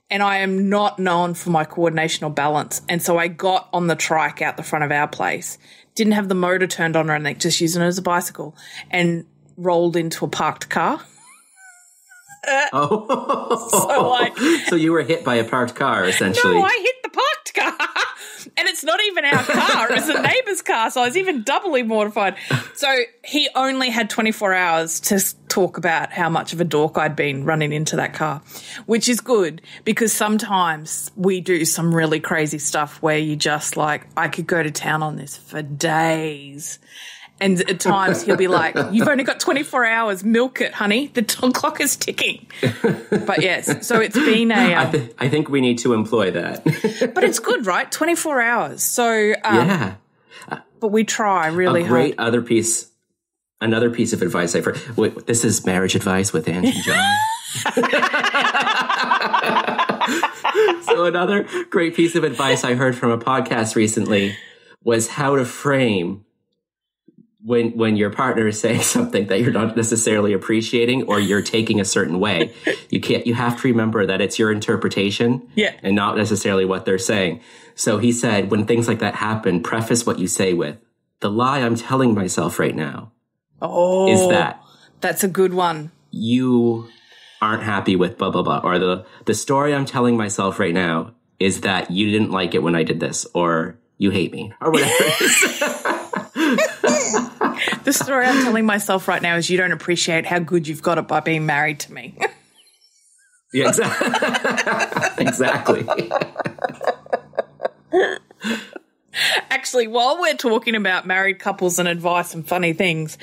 And I am not known for my coordination or balance. And so I got on the trike out the front of our place, didn't have the motor turned on or anything, just using it as a bicycle, and rolled into a parked car. So you were hit by a parked car, essentially. No, I hit the parked car. And it's not even our car. It's a neighbour's car. So I was even doubly mortified. So he only had 24 hours to talk about how much of a dork I'd been running into that car, which is good because sometimes we do some really crazy stuff where you just like, I could go to town on this for days. And at times he'll be like, you've only got 24 hours. Milk it, honey. The clock is ticking. But, yes, so it's been a I think we need to employ that. But it's good, right? 24 hours. So yeah. But we try really hard. Another piece of advice I've heard. Wait, this is marriage advice with Ange and John. So another great piece of advice I heard from a podcast recently was how to frame when your partner is saying something that you're not necessarily appreciating or you're taking a certain way. You have to remember that it's your interpretation and not necessarily what they're saying. So he said, when things like that happen, preface what you say with, the lie I'm telling myself right now is that. That's a good one. You aren't happy with blah, blah, blah. Or the story I'm telling myself right now is that you didn't like it when I did this, or you hate me, or whatever it is. The story I'm telling myself right now is you don't appreciate how good you've got it by being married to me. Yeah, exactly. Actually, while we're talking about married couples and advice and funny things,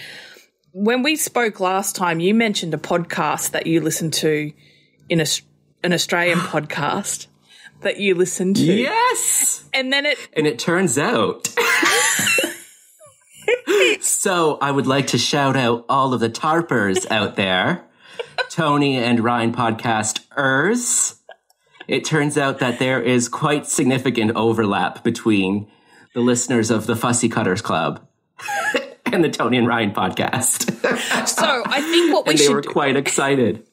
when we spoke last time, you mentioned a podcast that you listened to, an Australian podcast that you listened to. Yes. And then it turns out... So I would like to shout out all of the tarpers out there, Tony and Ryan podcasters. It turns out that there is quite significant overlap between the listeners of the Fussy Cutters Club and the Tony and Ryan podcast. So I think what we should do. And they were quite excited.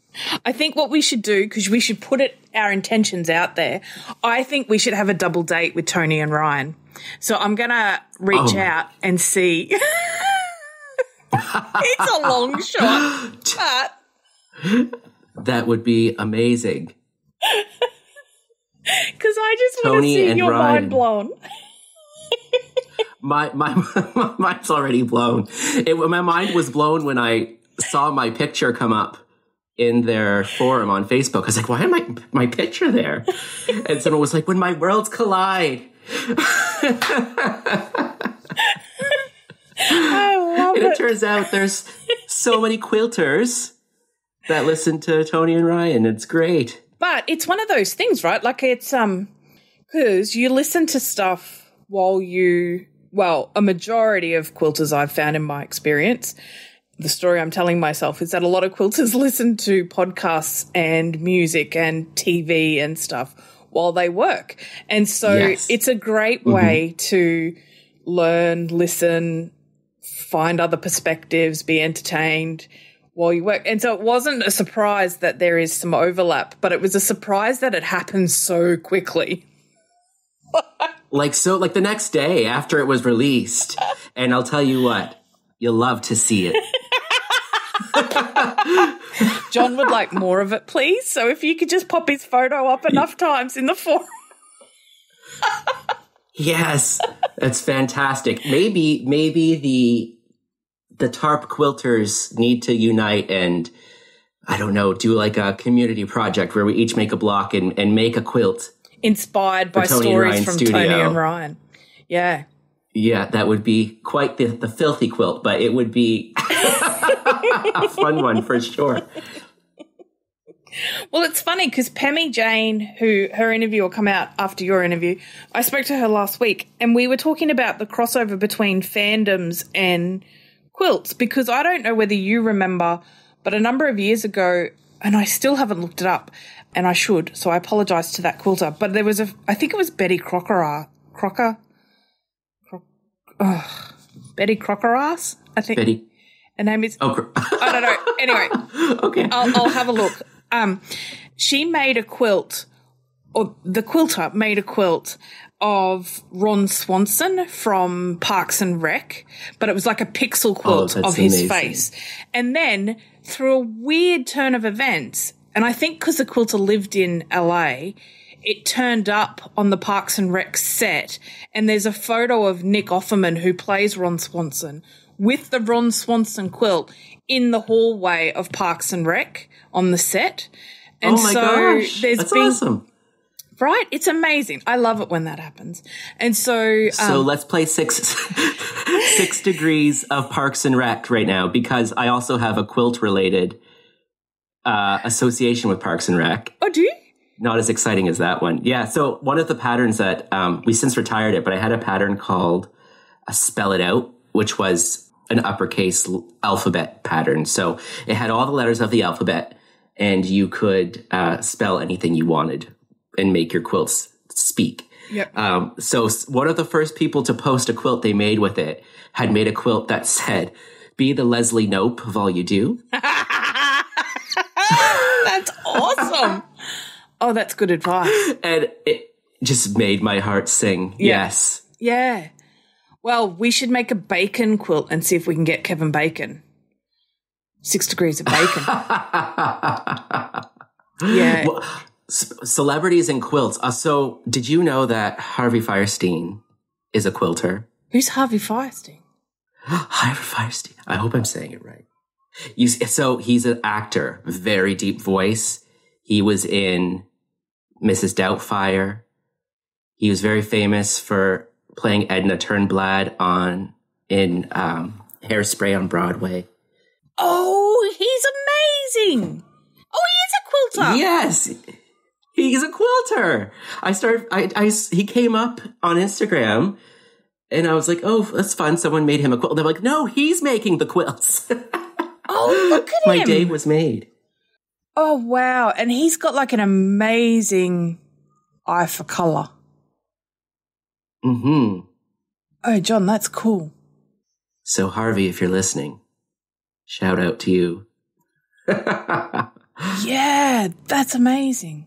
I think what we should do, because we should put our intentions out there, I think we should have a double date with Tony and Ryan. So I'm going to reach out and see. It's a long shot, but. That would be amazing. Because I just want to see your mind blown. my mind's already blown. My mind was blown when I saw my picture come up in their forum on Facebook. I was like, why am my picture there? And someone was like, when my worlds collide. I love it. And it turns out there's so many quilters that listen to Tony and Ryan. It's great. But it's one of those things, right? Like it's because you listen to stuff while a majority of quilters I've found in my experience, the story I'm telling myself is that a lot of quilters listen to podcasts and music and TV and stuff while they work. And so it's a great way to learn, listen, find other perspectives, be entertained while you work. And so it wasn't a surprise that there is some overlap, but it was a surprise that it happened so quickly. like the next day after it was released. And I'll tell you what, you'll love to see it. John would like more of it, please. So if you could just pop his photo up enough times in the forum. Yes, that's fantastic. Maybe the TARP quilters need to unite and, I don't know, do like a community project where we each make a block and make a quilt. Inspired by stories from Tony and Ryan. Yeah. Yeah, that would be quite the filthy quilt, but it would be a fun one for sure. Well, it's funny because Pammy Jane, who her interview will come out after your interview, I spoke to her last week and we were talking about the crossover between fandoms and quilts, because I don't know whether you remember, but a number of years ago, and I still haven't looked it up, and I should, so I apologise to that quilter, but there was I think it was Betty Crocker, Betty Crockerass, I think. Betty. Her name is, I don't know, anyway, okay. I'll have a look. She made a quilt, or the quilter made a quilt of Ron Swanson from Parks and Rec, but it was like a pixel quilt of his face. And then through a weird turn of events, and I think because the quilter lived in LA, it turned up on the Parks and Rec set, and there's a photo of Nick Offerman, who plays Ron Swanson, with the Ron Swanson quilt in the hallway of Parks and Rec on the set. And oh my gosh, that's awesome. Right? It's amazing. I love it when that happens. And so... So let's play six degrees of Parks and Rec right now, because I also have a quilt-related association with Parks and Rec. Oh, do you? Not as exciting as that one. Yeah, so one of the patterns that... we since retired it, but I had a pattern called Spell It Out, which was an uppercase alphabet pattern. So it had all the letters of the alphabet, and you could spell anything you wanted and make your quilts speak. Yep. So one of the first people to post a quilt they made with it had made a quilt that said, "Be the Leslie Knope of all you do." That's awesome. Oh, that's good advice. And it just made my heart sing. Yeah. Yes. Yeah. Well, we should make a bacon quilt and see if we can get Kevin Bacon. 6 degrees of bacon. Yeah. Well, celebrities and quilts. So did you know that Harvey Fierstein is a quilter? Who's Harvey Fierstein? Harvey Fierstein. I hope I'm saying it right. So he's an actor, very deep voice. He was in Mrs. Doubtfire. He was very famous for playing Edna Turnblad in Hairspray on Broadway. Oh, he's amazing. Oh, he is a quilter. Yes. He's a quilter. He came up on Instagram and I was like, oh, that's fun. Someone made him a quilt. They're like, no, he's making the quilts. Oh, look at him. My day was made. Oh, wow. And he's got like an amazing eye for color. Mm-hmm. Oh, John, that's cool. So, Harvey, if you're listening, shout out to you. Yeah, that's amazing.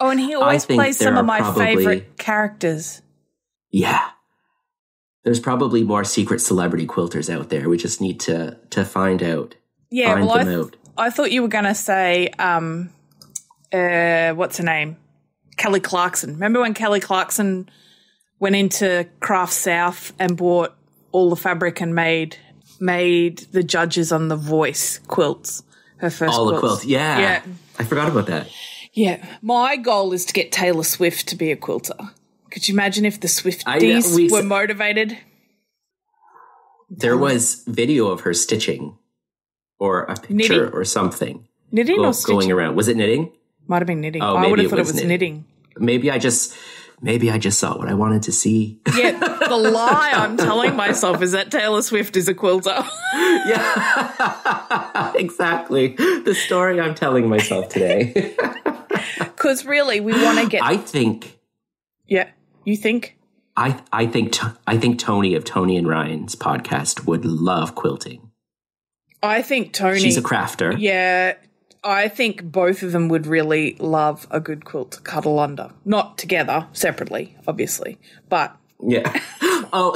Oh, and he always plays some of my favorite characters. Yeah. There's probably more secret celebrity quilters out there. We just need to find out. Yeah, find well, I thought you were going to say, what's her name? Kelly Clarkson. Remember when Kelly Clarkson went into Craft South and bought all the fabric and made the judges on The Voice quilts, her first all the quilts. Yeah. I forgot about that. Yeah. My goal is to get Taylor Swift to be a quilter. Could you imagine if the Swifties were motivated? There was video of her stitching or a picture knitting. Or something. Knitting or stitching? Going around. Was it knitting? Might have been knitting. Oh, I would have thought it was knitting. Maybe I just saw what I wanted to see. Yeah, the lie I'm telling myself is that Taylor Swift is a quilter. Yeah, exactly. The story I'm telling myself today. Because really, we want to get. I think. Yeah, you think? I think Tony of Tony and Ryan's podcast would love quilting. I think Tony. She's a crafter. Yeah. I think both of them would really love a good quilt to cuddle under. Not together, separately, obviously, but... Yeah. Oh.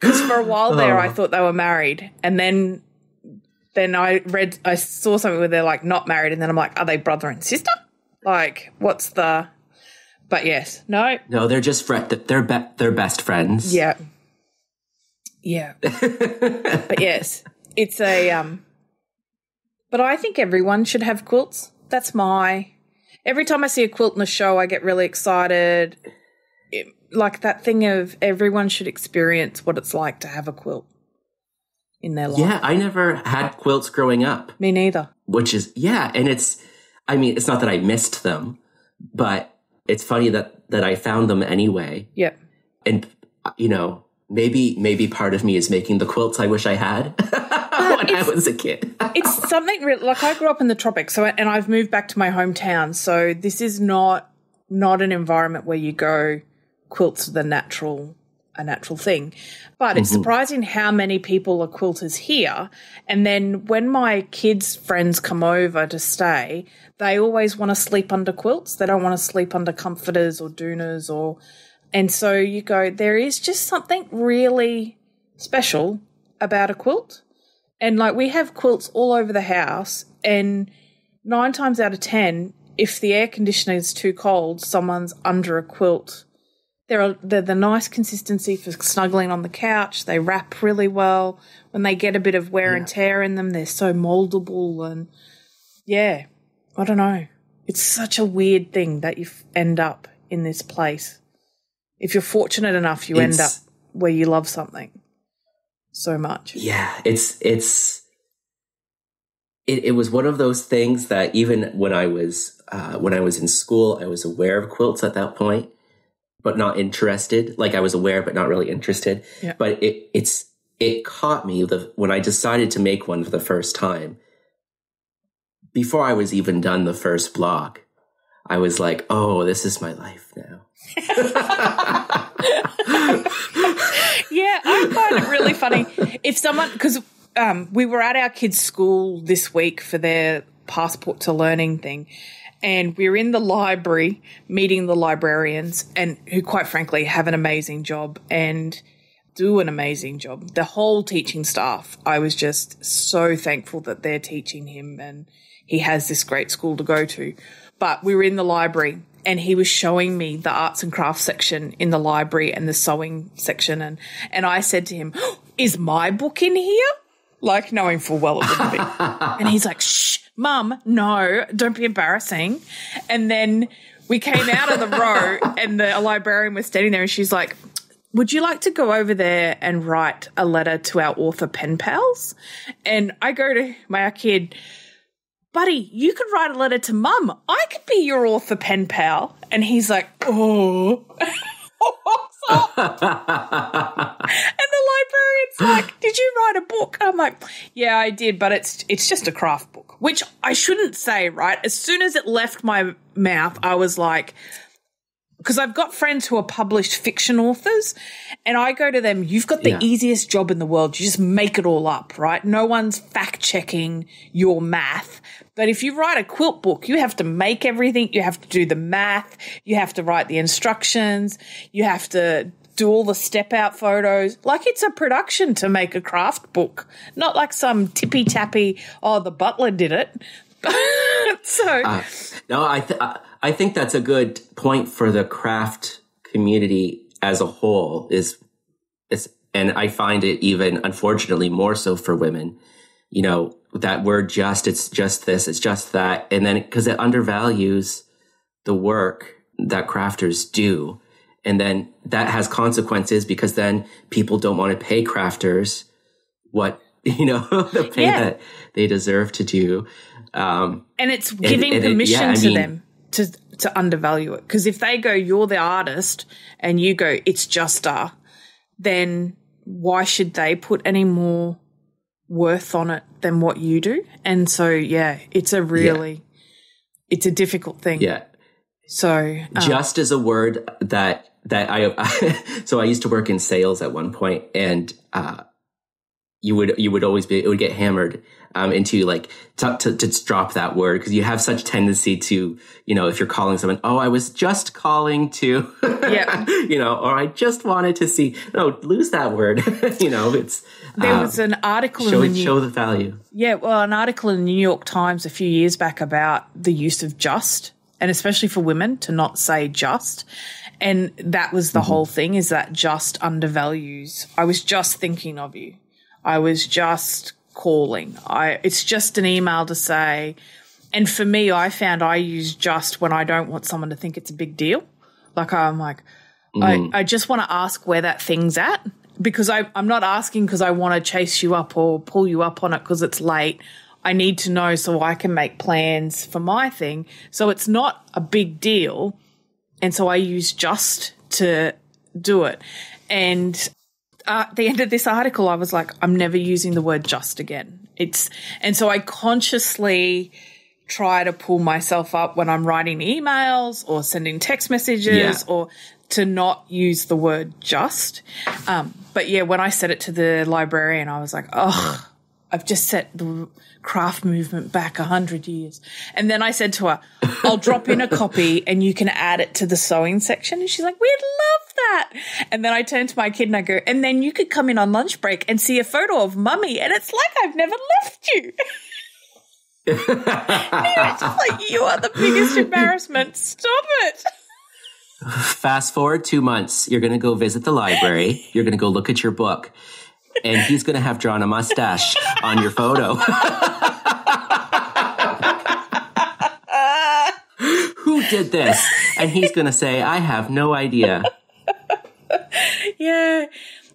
Because for a while there, I thought they were married. And then I saw something where they're, like, not married. And then I'm like, are they brother and sister? Like, what's the... But yes. No. No, they're just they're best friends. Yeah. Yeah. But yes. It's a but I think everyone should have quilts. That's my – every time I see a quilt in a show, I get really excited. It, like that thing of everyone should experience what it's like to have a quilt in their life. Yeah, I never had quilts growing up. Me neither. Which is – yeah, and it's – I mean, it's not that I missed them, but it's funny that I found them anyway. Yeah. And, you know – Maybe part of me is making the quilts I wish I had when I was a kid. It's something real, like I grew up in the tropics, so and I've moved back to my hometown. So this is not an environment where you go quilts are a natural thing. But it's surprising how many people are quilters here. And then when my kids' friends come over to stay, they always want to sleep under quilts. They don't want to sleep under comforters or doonas or. And so you go, there is just something really special about a quilt. And, like, we have quilts all over the house and 9 times out of 10, if the air conditioner is too cold, someone's under a quilt. They're the nice consistency for snuggling on the couch. They wrap really well. When they get a bit of wear and tear in them, they're so moldable. And, yeah, I don't know. It's such a weird thing that you end up in this place. If you're fortunate enough, you end up where you love something so much. Yeah, it was one of those things that even when I was in school, I was aware of quilts at that point, but not interested. Like I was aware, but not really interested. Yeah. But it caught me when I decided to make one for the first time. Before I was even done the first block, I was like, "Oh, this is my life now." Yeah, I find it really funny if someone, because we were at our kids' school this week for their passport to learning thing, and we were in the library meeting the librarians, and who, quite frankly, have an amazing job and do an amazing job. The whole teaching staff, I was just so thankful that they're teaching him, and he has this great school to go to. But we were in the library. And he was showing me the arts and crafts section in the library and the sewing section. And I said to him, is my book in here? Like, knowing full well it wouldn't be. And he's like, shh, Mum, no, don't be embarrassing. And then we came out of the row and the librarian was standing there and she's like, would you like to go over there and write a letter to our author pen pals? And I go to my kid, buddy, you could write a letter to Mum. I could be your author pen pal. And he's like, oh. What's up? And the librarian's like, did you write a book? I'm like, yeah, I did, but it's just a craft book, which I shouldn't say, right? As soon as it left my mouth, I was like, because I've got friends who are published fiction authors and I go to them, you've got the easiest job in the world. You just make it all up, right? No one's fact-checking your math. But if you write a quilt book, you have to make everything. You have to do the math. You have to write the instructions. You have to do all the step-out photos. Like, it's a production to make a craft book, not like some tippy-tappy, oh, the butler did it. I think that's a good point for the craft community as a whole is, and I find it even unfortunately more so for women, you know, that we're just, it's just this, it's just that. And then because it undervalues the work that crafters do. And then that has consequences because then people don't want to pay crafters what, you know, the pay that they deserve to do. And it's giving permission to them to undervalue it. Because if they go, you're the artist, and you go, it's just a, then why should they put any more worth on it than what you do? And so, it's a really, it's a difficult thing. Yeah. So. Just is a word that I so I used to work in sales at one point, and you would always be, it would get hammered into like to drop that word because you have such tendency to, you know, if you're calling someone, oh, I was just calling to, you know, or I just wanted to see, no, lose that word. You know, it's. There was an article. Show the value. Yeah. Well, an article in the New York Times a few years back about the use of just, and especially for women to not say just. And that was the whole thing, is that just undervalues. I was just thinking of you. I was just calling. It's just an email to say. And for me, I found I use just when I don't want someone to think it's a big deal. Like, I'm like, I just want to ask where that thing's at, because I'm not asking because I want to chase you up or pull you up on it because it's late. I need to know so I can make plans for my thing. So it's not a big deal. And so I use just to do it. And at the end of this article, I was like, I'm never using the word just again. And so I consciously try to pull myself up when I'm writing emails or sending text messages or to not use the word just. But, when I said it to the librarian, I was like, oh, I've just set the craft movement back 100 years. And then I said to her, I'll drop in a copy and you can add it to the sewing section. And she's like, we'd love that. And then I turned to my kid and I go, and then you could come in on lunch break and see a photo of mummy. And it's like, I've never left you. It's like, you are the biggest embarrassment. Stop it. Fast forward 2 months. You're going to go visit the library. You're going to go look at your book. And he's going to have drawn a mustache on your photo. Who did this? And he's going to say, I have no idea. Yeah, but he does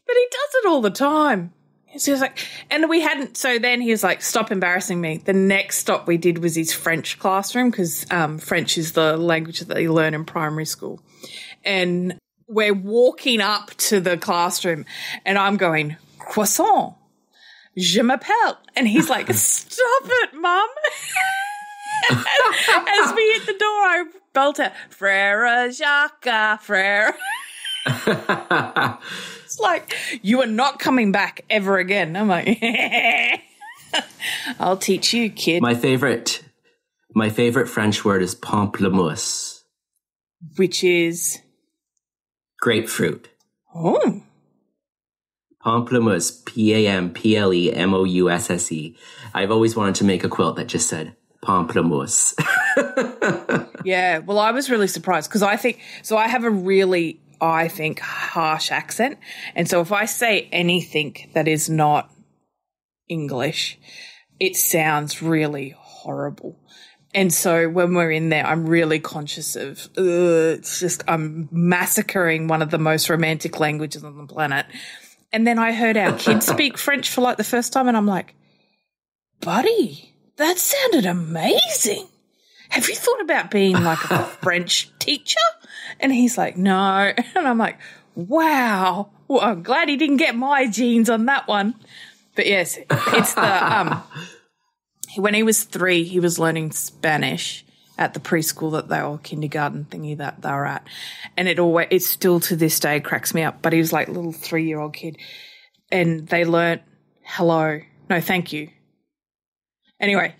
it all the time. So he's like, and we hadn't. So then he was like, stop embarrassing me. The next stop we did was his French classroom, because French is the language that you learn in primary school. And we're walking up to the classroom and I'm going, croissant, je m'appelle. And he's like, stop it, Mum. As we hit the door, I belt out, Frere Jacques, Frere. It's like, you are not coming back ever again. I'm like, I'll teach you, kid. My favorite French word is pamplemousse. Which is? Grapefruit. Oh. Pamplemousse, P-A-M-P-L-E-M-O-U-S-S-E. I've always wanted to make a quilt that just said pamplemousse. Yeah, well, I was really surprised because I have a really, harsh accent. And so if I say anything that is not English, it sounds really horrible. And so when we're in there, I'm really conscious of, it's just, I'm massacring one of the most romantic languages on the planet. And then I heard our kids speak French for like the first time and I'm like, buddy, that sounded amazing. Have you thought about being like a French teacher? And he's like, no. And I'm like, wow, well, I'm glad he didn't get my genes on that one. But yes, it's the, when he was 3, he was learning Spanish at the preschool that they were, kindergarten thingy that they were at. And it still to this day cracks me up. But he was like little 3-year-old kid. And they learnt hello, no thank you. Anyway,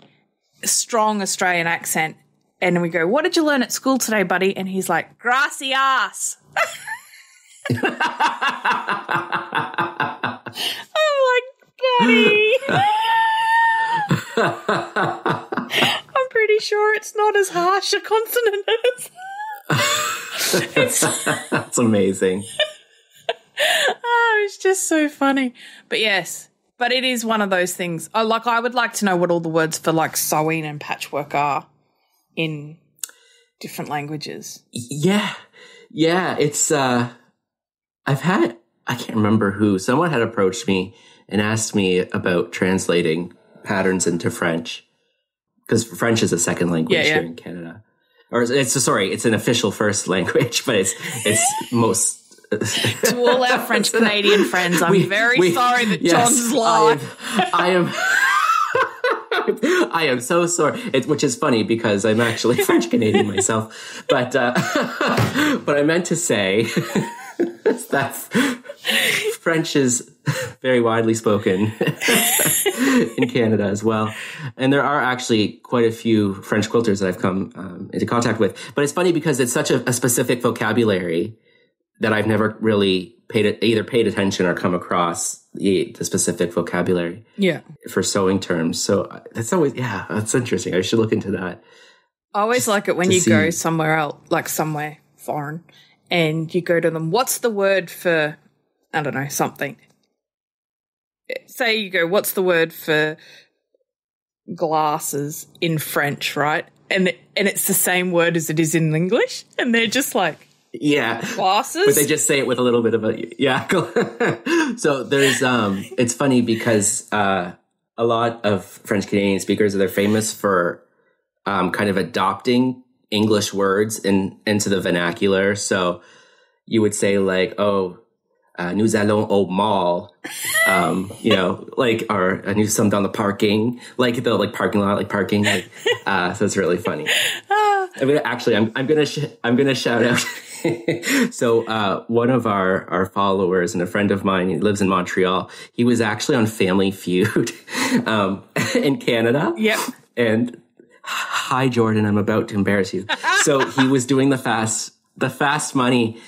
strong Australian accent. And we go, what did you learn at school today, buddy? And he's like, grassy ass. I'm like, buddy. I'm pretty sure it's not as harsh a consonant as That's amazing. Oh, it's just so funny. But yes, but it is one of those things. Oh, like I would like to know what all the words for like sewing and patchwork are in different languages. Yeah. Yeah, it's I can't remember who, someone had approached me and asked me about translating patterns into French, because French is a second language here in Canada. Or it's an official first language, but it's most. To all our French Canadian friends, I'm very sorry that John's lied. I am so sorry. Which is funny because I'm actually French Canadian myself. But what I meant to say is that French is very widely spoken in Canada as well. And there are actually quite a few French quilters that I've come into contact with. But it's funny because it's such a specific vocabulary that I've never really paid attention or come across the specific vocabulary for sewing terms. So that's always, that's interesting. I should look into that. I always like it when you go somewhere else, like somewhere foreign, and you go to them, what's the word for, I don't know, something. Say you go, what's the word for glasses in French, right? And it's the same word as it is in English, and they're just like, glasses? But they just say it with a little bit of a, So there's, it's funny because a lot of French Canadian speakers, they're famous for kind of adopting English words into the vernacular. So you would say like, nous allons au mall, like, or nous sommes dans le parking, like the parking lot, like parking. Like, so it's really funny. I'm gonna shout out. So one of our followers and a friend of mine, he lives in Montreal. He was actually on Family Feud in Canada. Yep. And hi, Jordan, I'm about to embarrass you. So he was doing the fast money,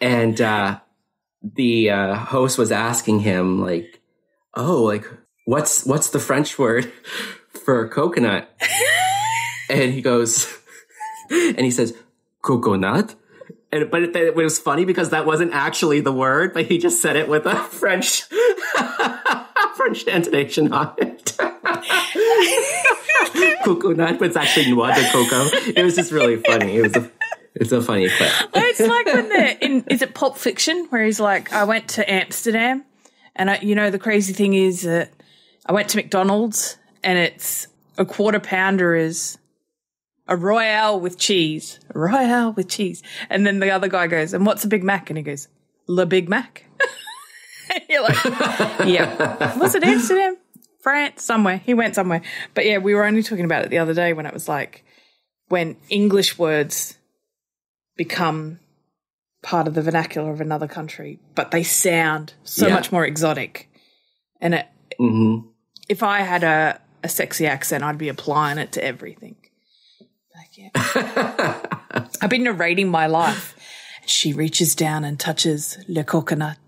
and the host was asking him like, what's the French word for coconut? And he goes, and he says, coconut? But it was funny because that wasn't actually the word, but he just said it with a French intonation on it. Coconut, but it's actually noix de coco. It was just really funny. It's a funny clip. It's like when they're in, is it Pulp Fiction, where he's like, I went to Amsterdam, and the crazy thing is that I went to McDonald's, and it's a quarter pounder is... a Royale with cheese. A Royale with cheese. And then the other guy goes, and what's a Big Mac? And he goes, Le Big Mac. And you're like, yeah. Was it Amsterdam? France? Somewhere. He went somewhere. But, yeah, we were only talking about it the other day when it was like when English words become part of the vernacular of another country, but they sound so much more exotic. And if I had a sexy accent, I'd be applying it to everything. I've been narrating my life. She reaches down and touches le coconut.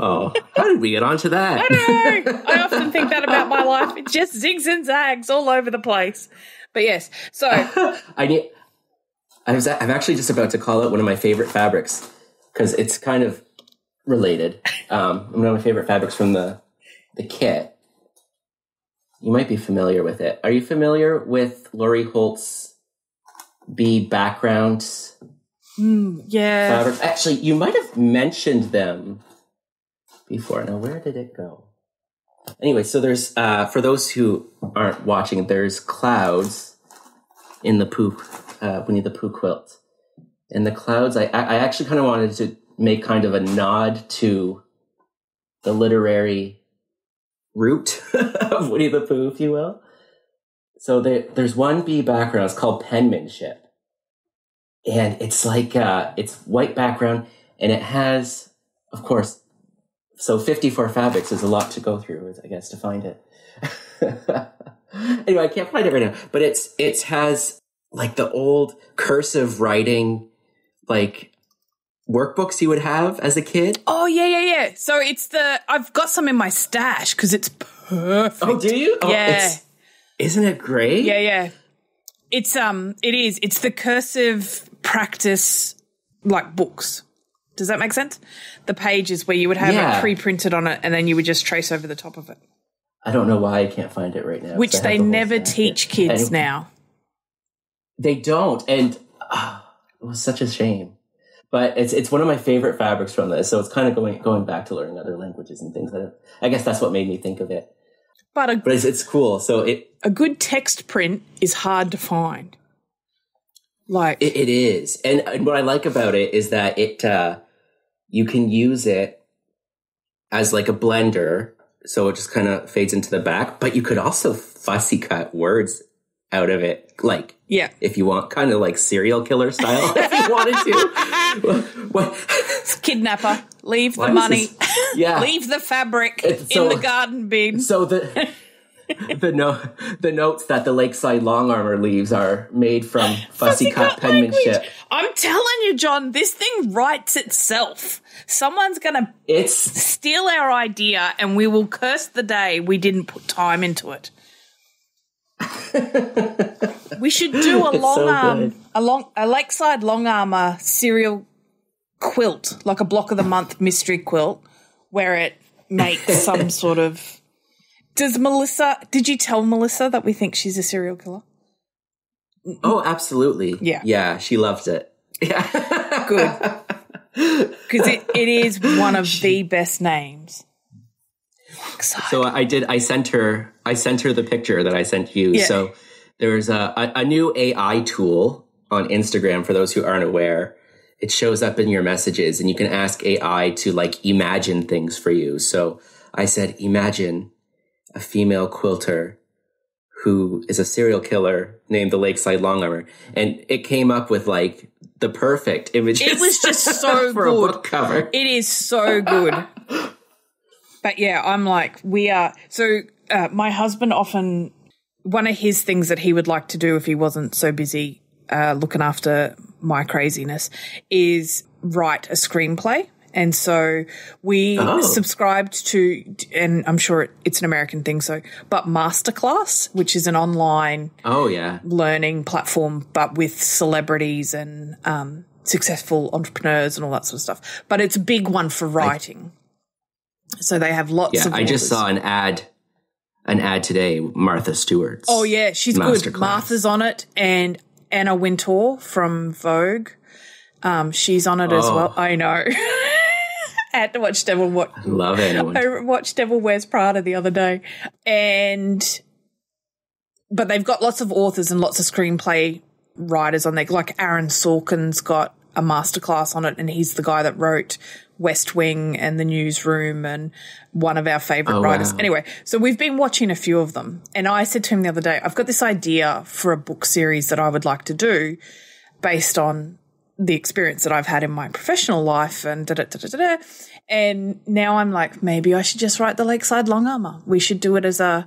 Oh, how did we get onto that? I don't know. I often think that about my life. It just zigs and zags all over the place. But yes, so I'm actually just about to call out one of my favorite fabrics because it's kind of related. One of my favorite fabrics from the kit. You might be familiar with it. Are you familiar with Lori Holt's bee background? Yeah. Actually, you might have mentioned them before. Now, where did it go? Anyway, so there's, for those who aren't watching, there's clouds in the Winnie the Pooh quilt. And the clouds, I actually kind of wanted to make kind of a nod to the literary root of Winnie the Pooh, if you will. So there's one bee background. It's called penmanship. And it's like, it's white background, and it has, of course, so 54 fabrics is a lot to go through, I guess, to find it. Anyway, I can't find it right now, but it has like the old cursive writing, like workbooks you would have as a kid. Oh, yeah. So I've got some in my stash because it's perfect. Oh, do you? Oh, yeah. Isn't it great? Yeah. It's the cursive practice, like, books. Does that make sense? The pages where you would have it pre-printed on it and then you would just trace over the top of it. I don't know why I can't find it right now. Which they never teach kids now. They don't, and it was such a shame. But it's one of my favorite fabrics from this, so it's kind of going back to learning other languages and things. I guess that's what made me think of it. But it's cool. So a good text print is hard to find. Like it is, and what I like about it is that you can use it as like a blender, so it just kind of fades into the back. But you could also fussy cut words out of it, like if you want, kind of like serial killer style, if you wanted to. What? Kidnapper, leave the money. Yeah. Leave the fabric in the garden bin. So the notes that the Lakeside Longarmer leaves are made from fussy cut penmanship. Language. I'm telling you, John, this thing writes itself. Someone's going to steal our idea and we will curse the day we didn't put time into it. We should do a Lakeside Longarmer serial quilt, like a block of the month mystery quilt, where it makes some sort of... Did you tell Melissa that we think she's a serial killer? Oh, absolutely. Yeah. Yeah, she loved it. Yeah. Good. Because it is one of the best names. So I sent her the picture that I sent you. Yeah. So there's a new AI tool on Instagram, for those who aren't aware. It shows up in your messages and you can ask AI to like imagine things for you. So I said, imagine a female quilter who is a serial killer named the Lakeside Longarmer. And it came up with like the perfect images. It was just so for good. A book cover. It is so good. But yeah, I'm like, we are. So my husband often, one of his things that he would like to do if he wasn't so busy looking after my craziness is write a screenplay. And so we subscribed to, and I'm sure it's an American thing, but MasterClass, which is an online learning platform, but with celebrities and successful entrepreneurs and all that sort of stuff. But it's a big one for writing. So they have lots of authors. I just saw an ad today, Martha Stewart's. Oh, yeah, she's good. Martha's on it, and Anna Wintour from Vogue. She's on it as well. I know. I had to watch I watched Devil Wears Prada the other day. But they've got lots of authors and lots of screenplay writers on there. Like Aaron Sorkin's got a masterclass on it, and he's the guy that wrote West Wing and The Newsroom and one of our favorite writers. Wow. Anyway, so we've been watching a few of them, and I said to him the other day, I've got this idea for a book series that I would like to do based on the experience that I've had in my professional life and And now I'm like, maybe I should just write the Lakeside Longarmer. We should do it as a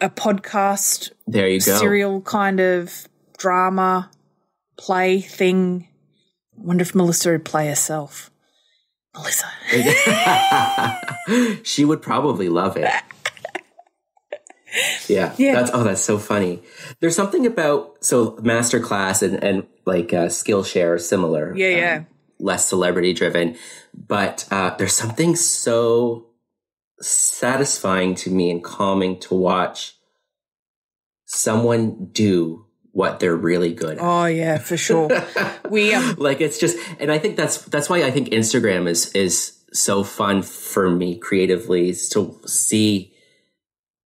podcast, there you go, serial kind of drama play thing. I wonder if Melissa would play herself. Melissa. She would probably love it. Yeah. That's so funny. There's something about, so MasterClass and like Skillshare are similar. Yeah. Less celebrity driven. But there's something so satisfying to me and calming to watch someone do what they're really good at. Oh yeah, for sure. Like it's just, and I think that's why I think Instagram is so fun for me creatively, is to see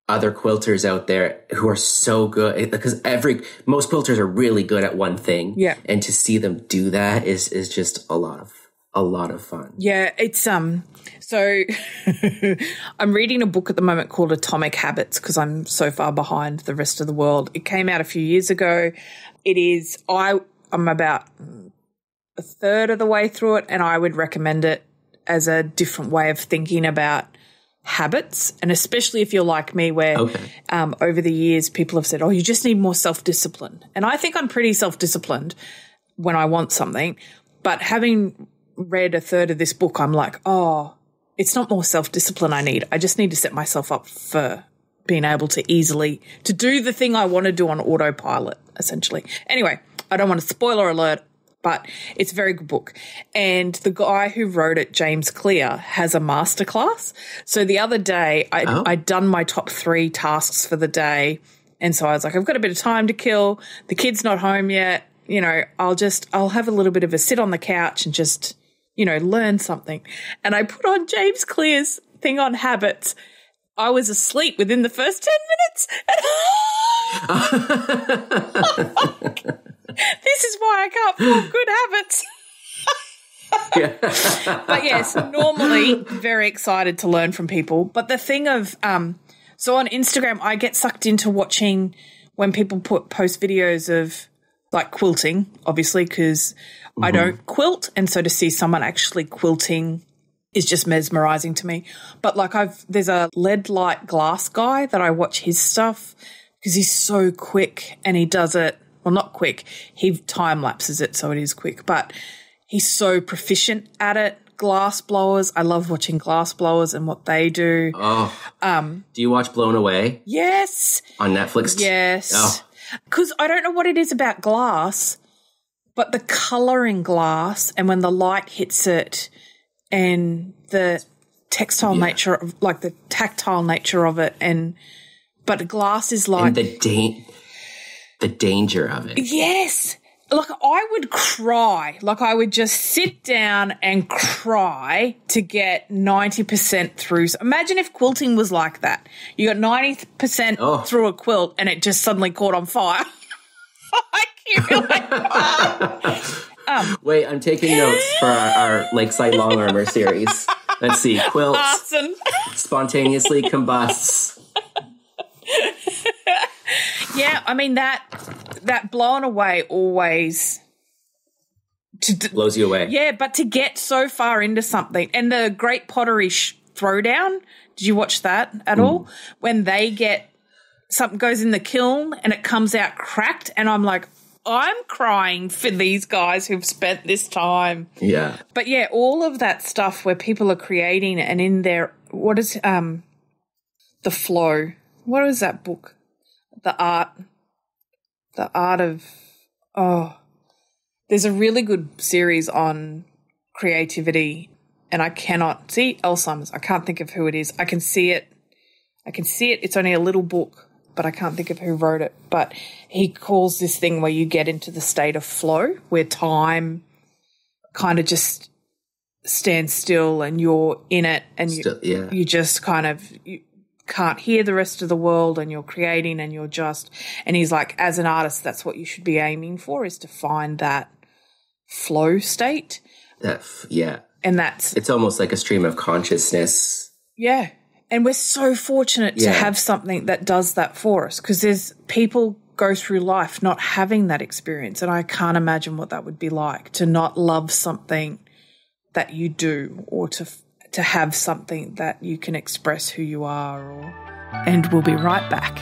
other quilters out there who are so good, because most quilters are really good at one thing. Yeah. And to see them do that is just a lot of a lot of fun. Yeah, it's so I'm reading a book at the moment called Atomic Habits because I'm so far behind the rest of the world. It came out a few years ago. It is I'm about a third of the way through it, and I would recommend it as a different way of thinking about habits, and especially if you're like me where over the years people have said, oh, you just need more self-discipline. And I think I'm pretty self-disciplined when I want something. But having read a third of this book, I'm like, oh, it's not more self-discipline I need. I just need to set myself up for being able to easily to do the thing I want to do on autopilot, essentially. Anyway, I don't want to spoiler alert, but it's a very good book. And the guy who wrote it, James Clear, has a masterclass. So the other day I'd done my top three tasks for the day, and so I was like, I've got a bit of time to kill. The kid's not home yet. You know, I'll have a little bit of a sit on the couch and just, you know, learn something. And I put on James Clear's thing on habits. I was asleep within the first 10 minutes. This is why I can't form good habits. But, yes, normally very excited to learn from people. But the thing of so on Instagram I get sucked into watching when people post videos of like quilting, obviously, because I don't quilt. And so to see someone actually quilting is just mesmerizing to me. But, like, there's a lead light glass guy that I watch his stuff because he's so quick and he does it. Well, not quick. He time lapses it, so it is quick. But he's so proficient at it. Glass blowers. I love watching glass blowers and what they do. Oh. Do you watch Blown Away? Yes. On Netflix? Yes. Because I don't know what it is about glass, but the colour in glass and when the light hits it and the textile nature, like the tactile nature of it, but glass is like and the danger of it. Yes. Like, I would cry. Like, I would just sit down and cry to get 90% through. Imagine if quilting was like that. You got 90% through a quilt and it just suddenly caught on fire. Like, you're like, wait, I'm taking notes for our Lakeside Longarmer series. Let's see. Quilts spontaneously combusts. Yeah, I mean, that Blown Away always blows you away. Yeah, but to get so far into something. And the Great Pottery Throwdown, did you watch that at all? When they get something goes in the kiln and it comes out cracked, and I'm like, I'm crying for these guys who've spent this time. Yeah. But, yeah, all of that stuff where people are creating and in their – what is The Flow? What is that book? The art of, there's a really good series on creativity, and I cannot see Alzheimer's. I can't think of who it is. I can see it. It's only a little book, but I can't think of who wrote it. But he calls this thing where you get into the state of flow, where time kind of just stands still and you're in it and you just kind of can't hear the rest of the world and you're creating and you're just – and he's like, as an artist, that's what you should be aiming for, is to find that flow state. And that's – it's almost like a stream of consciousness. Yeah. And we're so fortunate to have something that does that for us, because there's people go through life not having that experience, and I can't imagine what that would be like, to not love something that you do, or to have something that you can express who you are. And we'll be right back.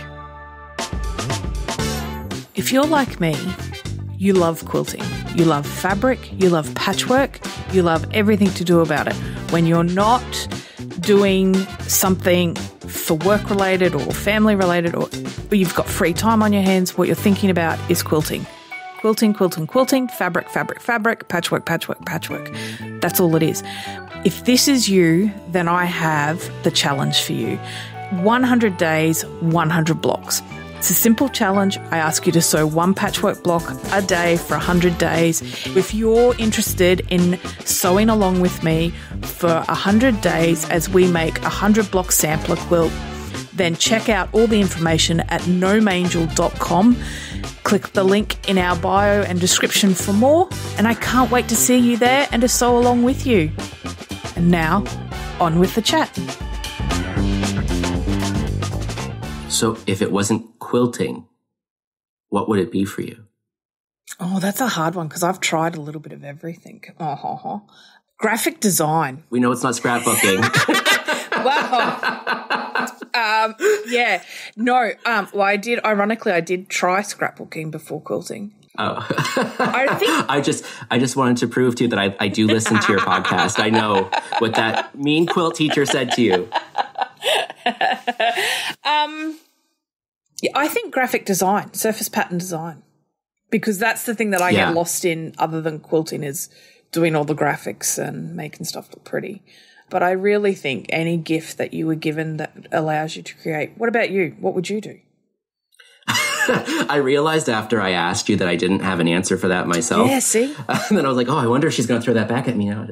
If you're like me, you love quilting. You love fabric. You love patchwork. You love everything to do about it. When you're not doing something for work-related or family-related, or you've got free time on your hands, what you're thinking about is quilting. Quilting, quilting, quilting, fabric, fabric, fabric, patchwork, patchwork, patchwork. That's all it is. If this is you, then I have the challenge for you. 100 days, 100 blocks. It's a simple challenge. I ask you to sew one patchwork block a day for 100 days. If you're interested in sewing along with me for 100 days as we make a 100-block sampler quilt, then check out all the information at gnomeangel.com. Click the link in our bio and description for more, and I can't wait to see you there and to sew along with you. And now, on with the chat. So if it wasn't quilting, what would it be for you? Oh, that's a hard one because I've tried a little bit of everything. Graphic design. We know it's not scrapbooking. Wow. Yeah. No. Well, I did. Ironically, I did try scrapbooking before quilting. Oh. I just wanted to prove to you that I do listen to your podcast. I know what that mean quilt teacher said to you. Yeah, I think graphic design, surface pattern design, because that's the thing that I get lost in other than quilting is doing all the graphics and making stuff look pretty. But I really think any gift that you were given that allows you to create. What about you? What would you do? I realized after I asked you that I didn't have an answer for that myself. Yeah, see? And then I was like, oh, I wonder if she's going to throw that back at me now.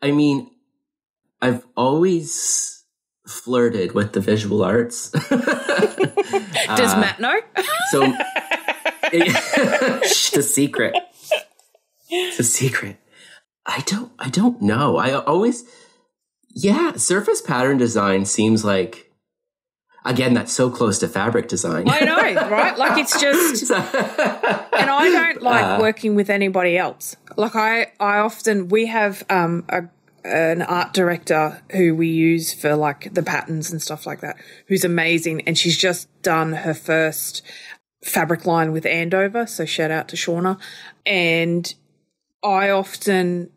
I've always flirted with the visual arts. Does Matt know? It's a secret. It's a secret. I don't know. Surface pattern design seems like, again, that's so close to fabric design. I know, right? Like it's just, and I don't like working with anybody else. Like we have an art director who we use for like the patterns and stuff like that, who's amazing, and she's just done her first fabric line with Andover, so shout out to Shauna. And I often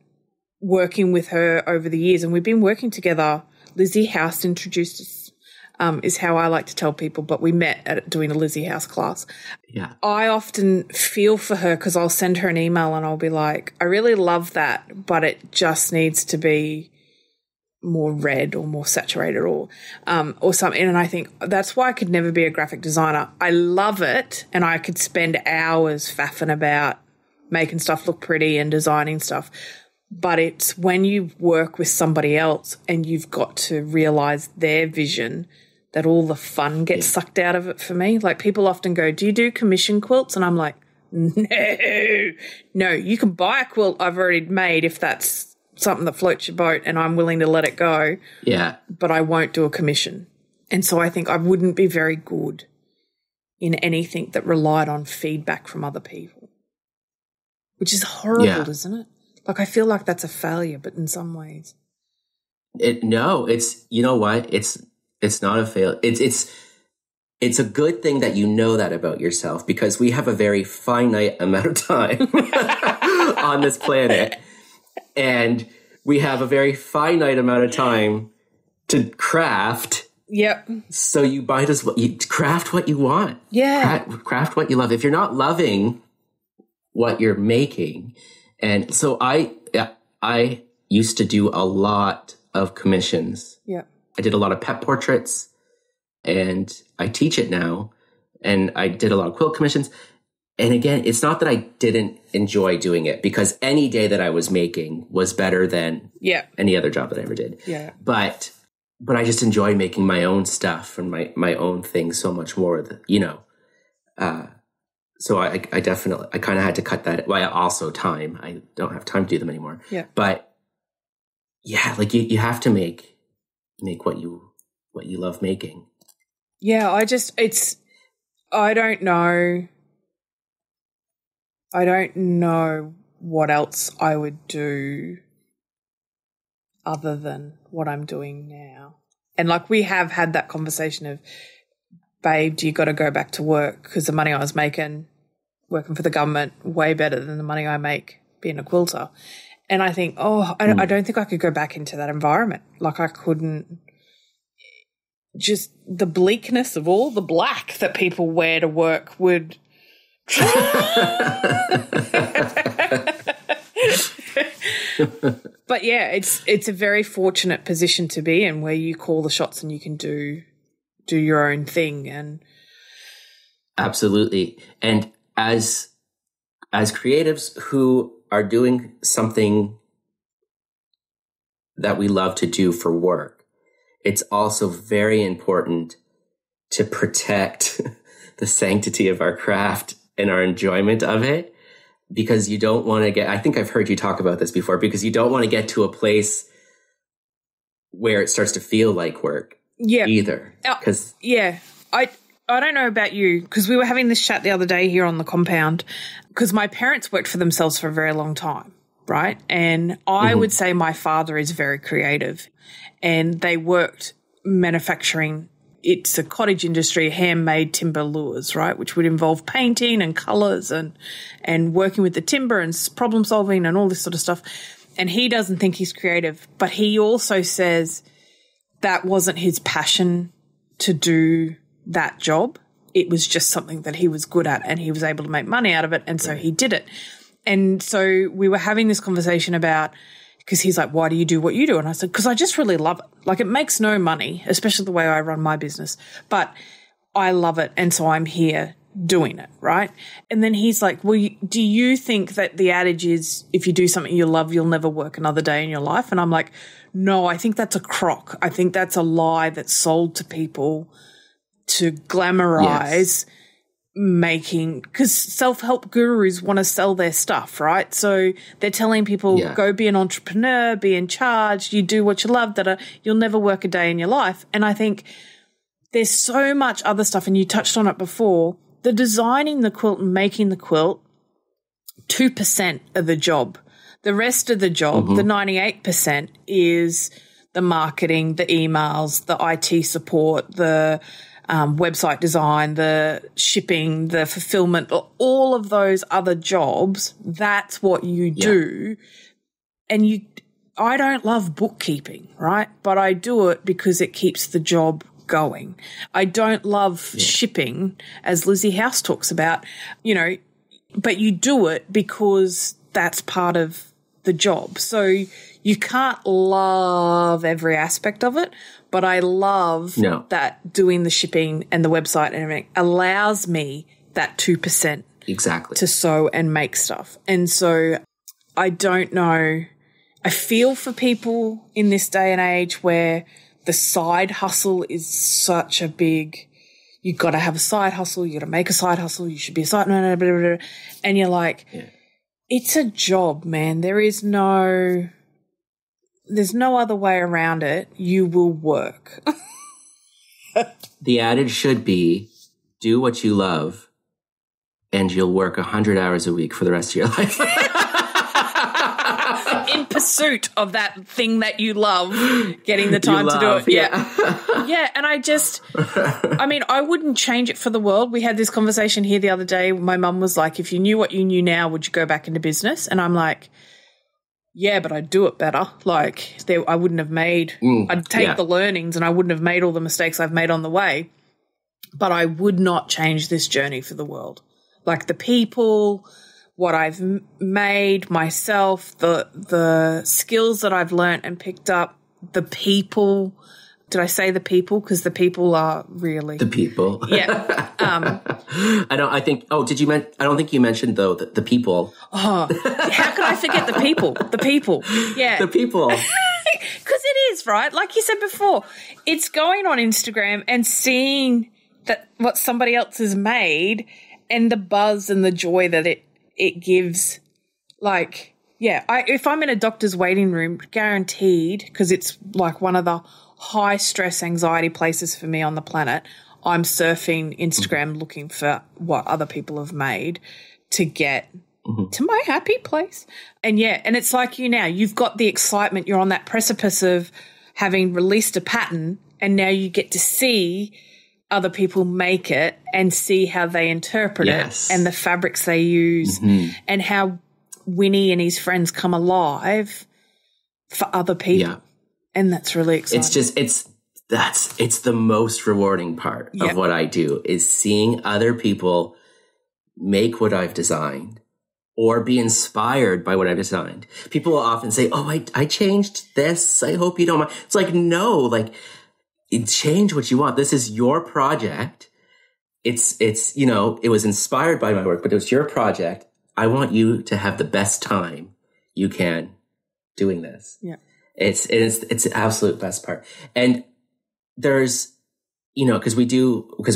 working with her over the years, and we've been working together. Lizzie House introduced us, is how I like to tell people, but we met at doing a Lizzie House class. Yeah, I often feel for her because I'll send her an email and I'll be like, I really love that, but it just needs to be more red or more saturated or something. And I think that's why I could never be a graphic designer. I love it, and I could spend hours faffing about making stuff look pretty and designing stuff. But it's when you work with somebody else and you've got to realize their vision that all the fun gets sucked out of it for me. Like people often go, do you do commission quilts? And I'm like, no, you can buy a quilt I've already made if that's something that floats your boat and I'm willing to let it go. Yeah. But I won't do a commission. And so I think I wouldn't be very good in anything that relied on feedback from other people, which is horrible, isn't it? Like I feel like that's a failure, but in some ways, you know what? It's not a fail. It's a good thing that you know that about yourself, because we have a very finite amount of time on this planet, and we have a very finite amount of time to craft. Yep. So you might as well craft what you want. Yeah. Craft what you love. If you're not loving what you're making. And so I used to do a lot of commissions. Yeah. I did a lot of pet portraits, and I teach it now, and I did a lot of quilt commissions. And again, it's not that I didn't enjoy doing it, because any day that I was making was better than any other job that I ever did. Yeah. But I just enjoy making my own stuff and my own thing so much more, so I kind of had to cut that. Well, also time. I don't have time to do them anymore. Yeah. But yeah, like you have to make what you love making. Yeah, I don't know. I don't know what else I would do other than what I'm doing now. And like we have had that conversation of, babe, do you got to go back to work? Because the money I was making working for the government way better than the money I make being a quilter. And I think, I don't think I could go back into that environment. Like I couldn't, just the bleakness of all the black that people wear to work would. But yeah, it's a very fortunate position to be in where you call the shots and you can do your own thing. And absolutely. And as creatives who are doing something that we love to do for work, it's also very important to protect the sanctity of our craft and our enjoyment of it, because you don't want to get, I think I've heard you talk about this before, because you don't want to get to a place where it starts to feel like work. Yeah. Either. Cause yeah. I don't know about you, because we were having this chat the other day here on the compound, because my parents worked for themselves for a very long time, right? And I would say my father is very creative, and they worked manufacturing. It's a cottage industry, handmade timber lures, right, which would involve painting and colours and working with the timber and problem solving and all this sort of stuff. And he doesn't think he's creative, but he also says that wasn't his passion to do that job. It was just something that he was good at, and he was able to make money out of it, and so he did it. And so we were having this conversation about, because he's like, why do you do what you do? And I said, because I just really love it. Like, it makes no money, especially the way I run my business, but I love it, and so I'm here doing it, right? And then he's like, well, do you think that the adage is, if you do something you love, you'll never work another day in your life? And I'm like, no, I think that's a crock. I think that's a lie that's sold to people to glamorize making, because self-help gurus want to sell their stuff, right? So they're telling people, go be an entrepreneur, be in charge, you do what you love, that you'll never work a day in your life. And I think there's so much other stuff, and you touched on it before, the designing the quilt and making the quilt, 2% of the job. The rest of the job, the 98%, is the marketing, the emails, the IT support, the website design, the shipping, the fulfillment, all of those other jobs. That's what you do. And I don't love bookkeeping, right? But I do it because it keeps the job going. I don't love shipping, as Lizzie House talks about, you know, but you do it because that's part of the job. So you can't love every aspect of it, but I love that doing the shipping and the website and everything allows me that 2% to sew and make stuff. And so I don't know. I feel for people in this day and age where the side hustle is such a big, you've got to have a side hustle, you've got to make a side hustle, you should be a side, blah, blah, blah, blah. And you're like, it's a job, man. There's no other way around it. You will work. The adage should be, do what you love and you'll work 100 hours a week for the rest of your life. In pursuit of that thing that you love, getting the time to do it. Yeah. And I wouldn't change it for the world. We had this conversation here the other day. My mum was like, if you knew what you knew now, would you go back into business? And I'm like, yeah, but I'd do it better. Like, I wouldn't have made I'd take the learnings, and I wouldn't have made all the mistakes I've made on the way, but I would not change this journey for the world. Like, the people, what I've made myself, the skills that I've learnt and picked up, the people. Did I say the people? Because the people are really the people. Yeah. I don't think you mentioned, though, the people. Oh, how could I forget the people? The people. Yeah. The people. Because it is, right? Like you said before, it's going on Instagram and seeing that what somebody else has made and the buzz and the joy that it gives. Like, yeah, if I'm in a doctor's waiting room, guaranteed, because it's like one of the high stress anxiety places for me on the planet, I'm surfing Instagram looking for what other people have made to get to my happy place. And and it's like you now, you've got the excitement, you're on that precipice of having released a pattern, and now you get to see other people make it and see how they interpret it and the fabrics they use and how Winnie and his friends come alive for other people. Yeah. And that's really exciting. It's the most rewarding part of what I do, is seeing other people make what I've designed or be inspired by what I've designed. People will often say, oh, I changed this, I hope you don't mind. It's like, no, like, change what you want. This is your project. It's you know, it was inspired by my work, but it was your project. I want you to have the best time you can doing this. Yeah. It's the absolute best part. And there's you know, because we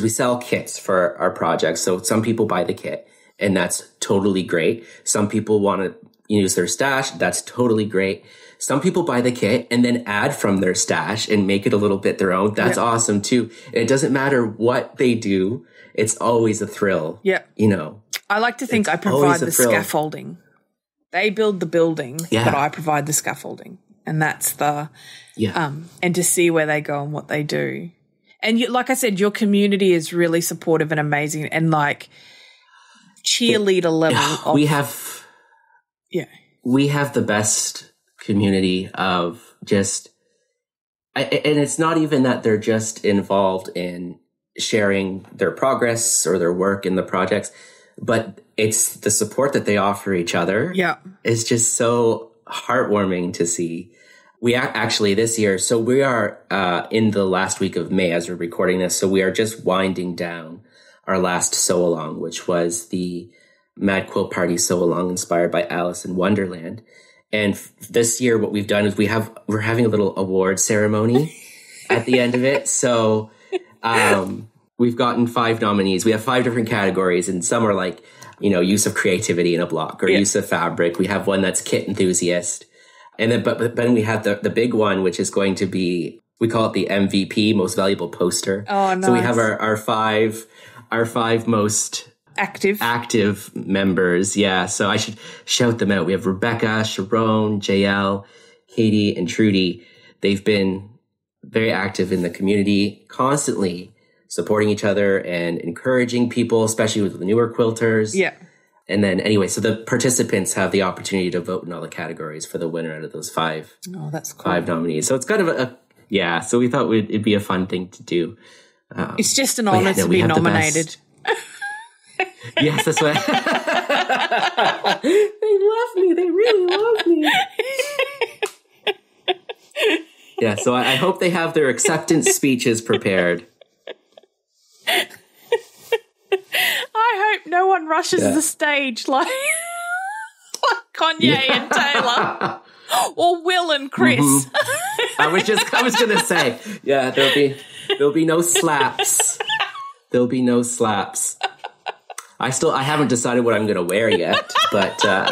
sell kits for our projects. So some people buy the kit and that's totally great. Some people want to use their stash. That's totally great. Some people buy the kit and then add from their stash and make it a little bit their own. That's awesome too. And it doesn't matter what they do. It's always a thrill. Yeah. You know, I like to think I provide the scaffolding. They build the building, but I provide the scaffolding. And that's the, and to see where they go and what they do. And you, like I said, your community is really supportive and amazing and like cheerleader level. We have the best community of just, and it's not even that they're just involved in sharing their progress or their work in the projects, but it's the support that they offer each other. Yeah. It's just so heartwarming to see. We actually this year, so we are in the last week of May as we're recording this. So we are just winding down our last sew along, which was the Mad Quilt Party sew along inspired by Alice in Wonderland. And this year, what we've done is we're having a little award ceremony at the end of it. So we've gotten 5 nominees. We have 5 different categories, and some are like, you know, use of creativity in a block or use of fabric. We have one that's kit enthusiast. And then, but then we have the big one, which is going to be, we call it the MVP, most valuable poster. Oh, nice. So we have our five most active members. Yeah. So I should shout them out. We have Rebecca, Sharon, JL, Katie, and Trudy. They've been very active in the community, constantly supporting each other and encouraging people, especially with the newer quilters. Yeah. And then anyway, so the participants have the opportunity to vote in all the categories for the winner out of those 5. Oh, that's cool. 5 nominees. So it's kind of so we thought it'd be a fun thing to do. It's just an honor to be nominated. Yes, that's what. They love me. They really love me. Yeah, so I hope they have their acceptance speeches prepared. I hope no one rushes the stage like Kanye and Taylor or Will and Chris. Mm-hmm. I was gonna say, there'll be no slaps. There'll be no slaps. I haven't decided what I'm gonna wear yet, but let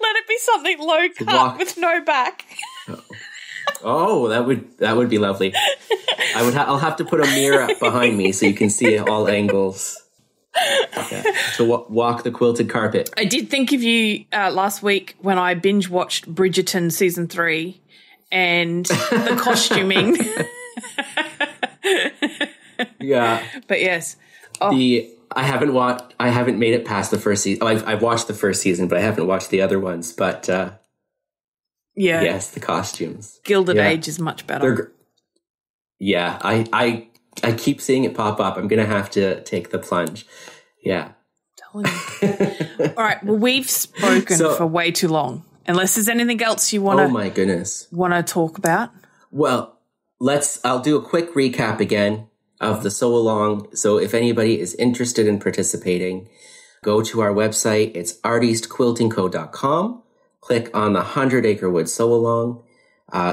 it be something low cut with no back. Oh, that would be lovely. I'll have to put a mirror up behind me so you can see all angles. Okay. So walk the quilted carpet. I did think of you last week when I binge watched Bridgerton season 3 and the costuming. Yeah, but yes, I haven't made it past the first season. Oh, I've watched the first season, but I haven't watched the other ones. But yes, the costumes. Gilded Age is much better. I keep seeing it pop up. I'm going to have to take the plunge. Yeah. All right. Well, we've spoken for way too long. Unless there's anything else you want to talk about. Well, I'll do a quick recap again of the sew along. So if anybody is interested in participating, go to our website. It's arteastquiltingco.com. Click on the 100 Acre Wood Sew Along.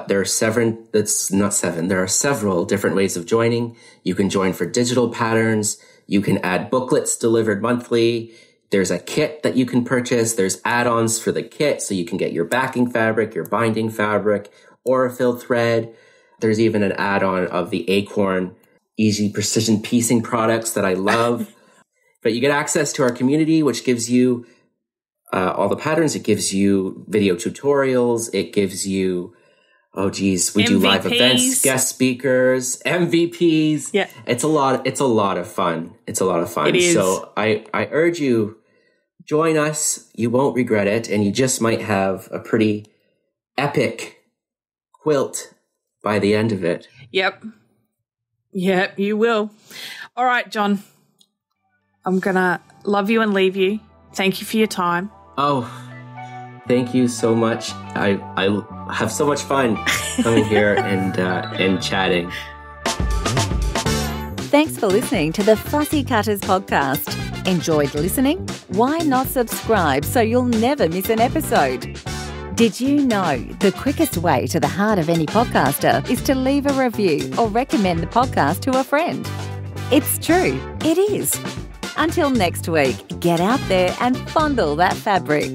There are several different ways of joining. You can join for digital patterns. You can add booklets delivered monthly. There's a kit that you can purchase. There's add-ons for the kit. So you can get your backing fabric, your binding fabric, Aurifil thread. There's even an add-on of the Acorn Easy Precision Piecing products that I love. But you get access to our community, which gives you all the patterns. It gives you video tutorials. It gives you, we do live events, guest speakers, MVPs. Yeah. It's a lot of fun. It is. So I urge you, join us. You won't regret it. And you just might have a pretty epic quilt by the end of it. Yep. Yep, you will. All right, John. I'm going to love you and leave you. Thank you for your time. Oh, thank you so much. I have so much fun coming here and chatting. Thanks for listening to the Fussy Cutters podcast. Enjoyed listening? Why not subscribe so you'll never miss an episode? Did you know the quickest way to the heart of any podcaster is to leave a review or recommend the podcast to a friend? It's true. It is. Until next week, get out there and fondle that fabric.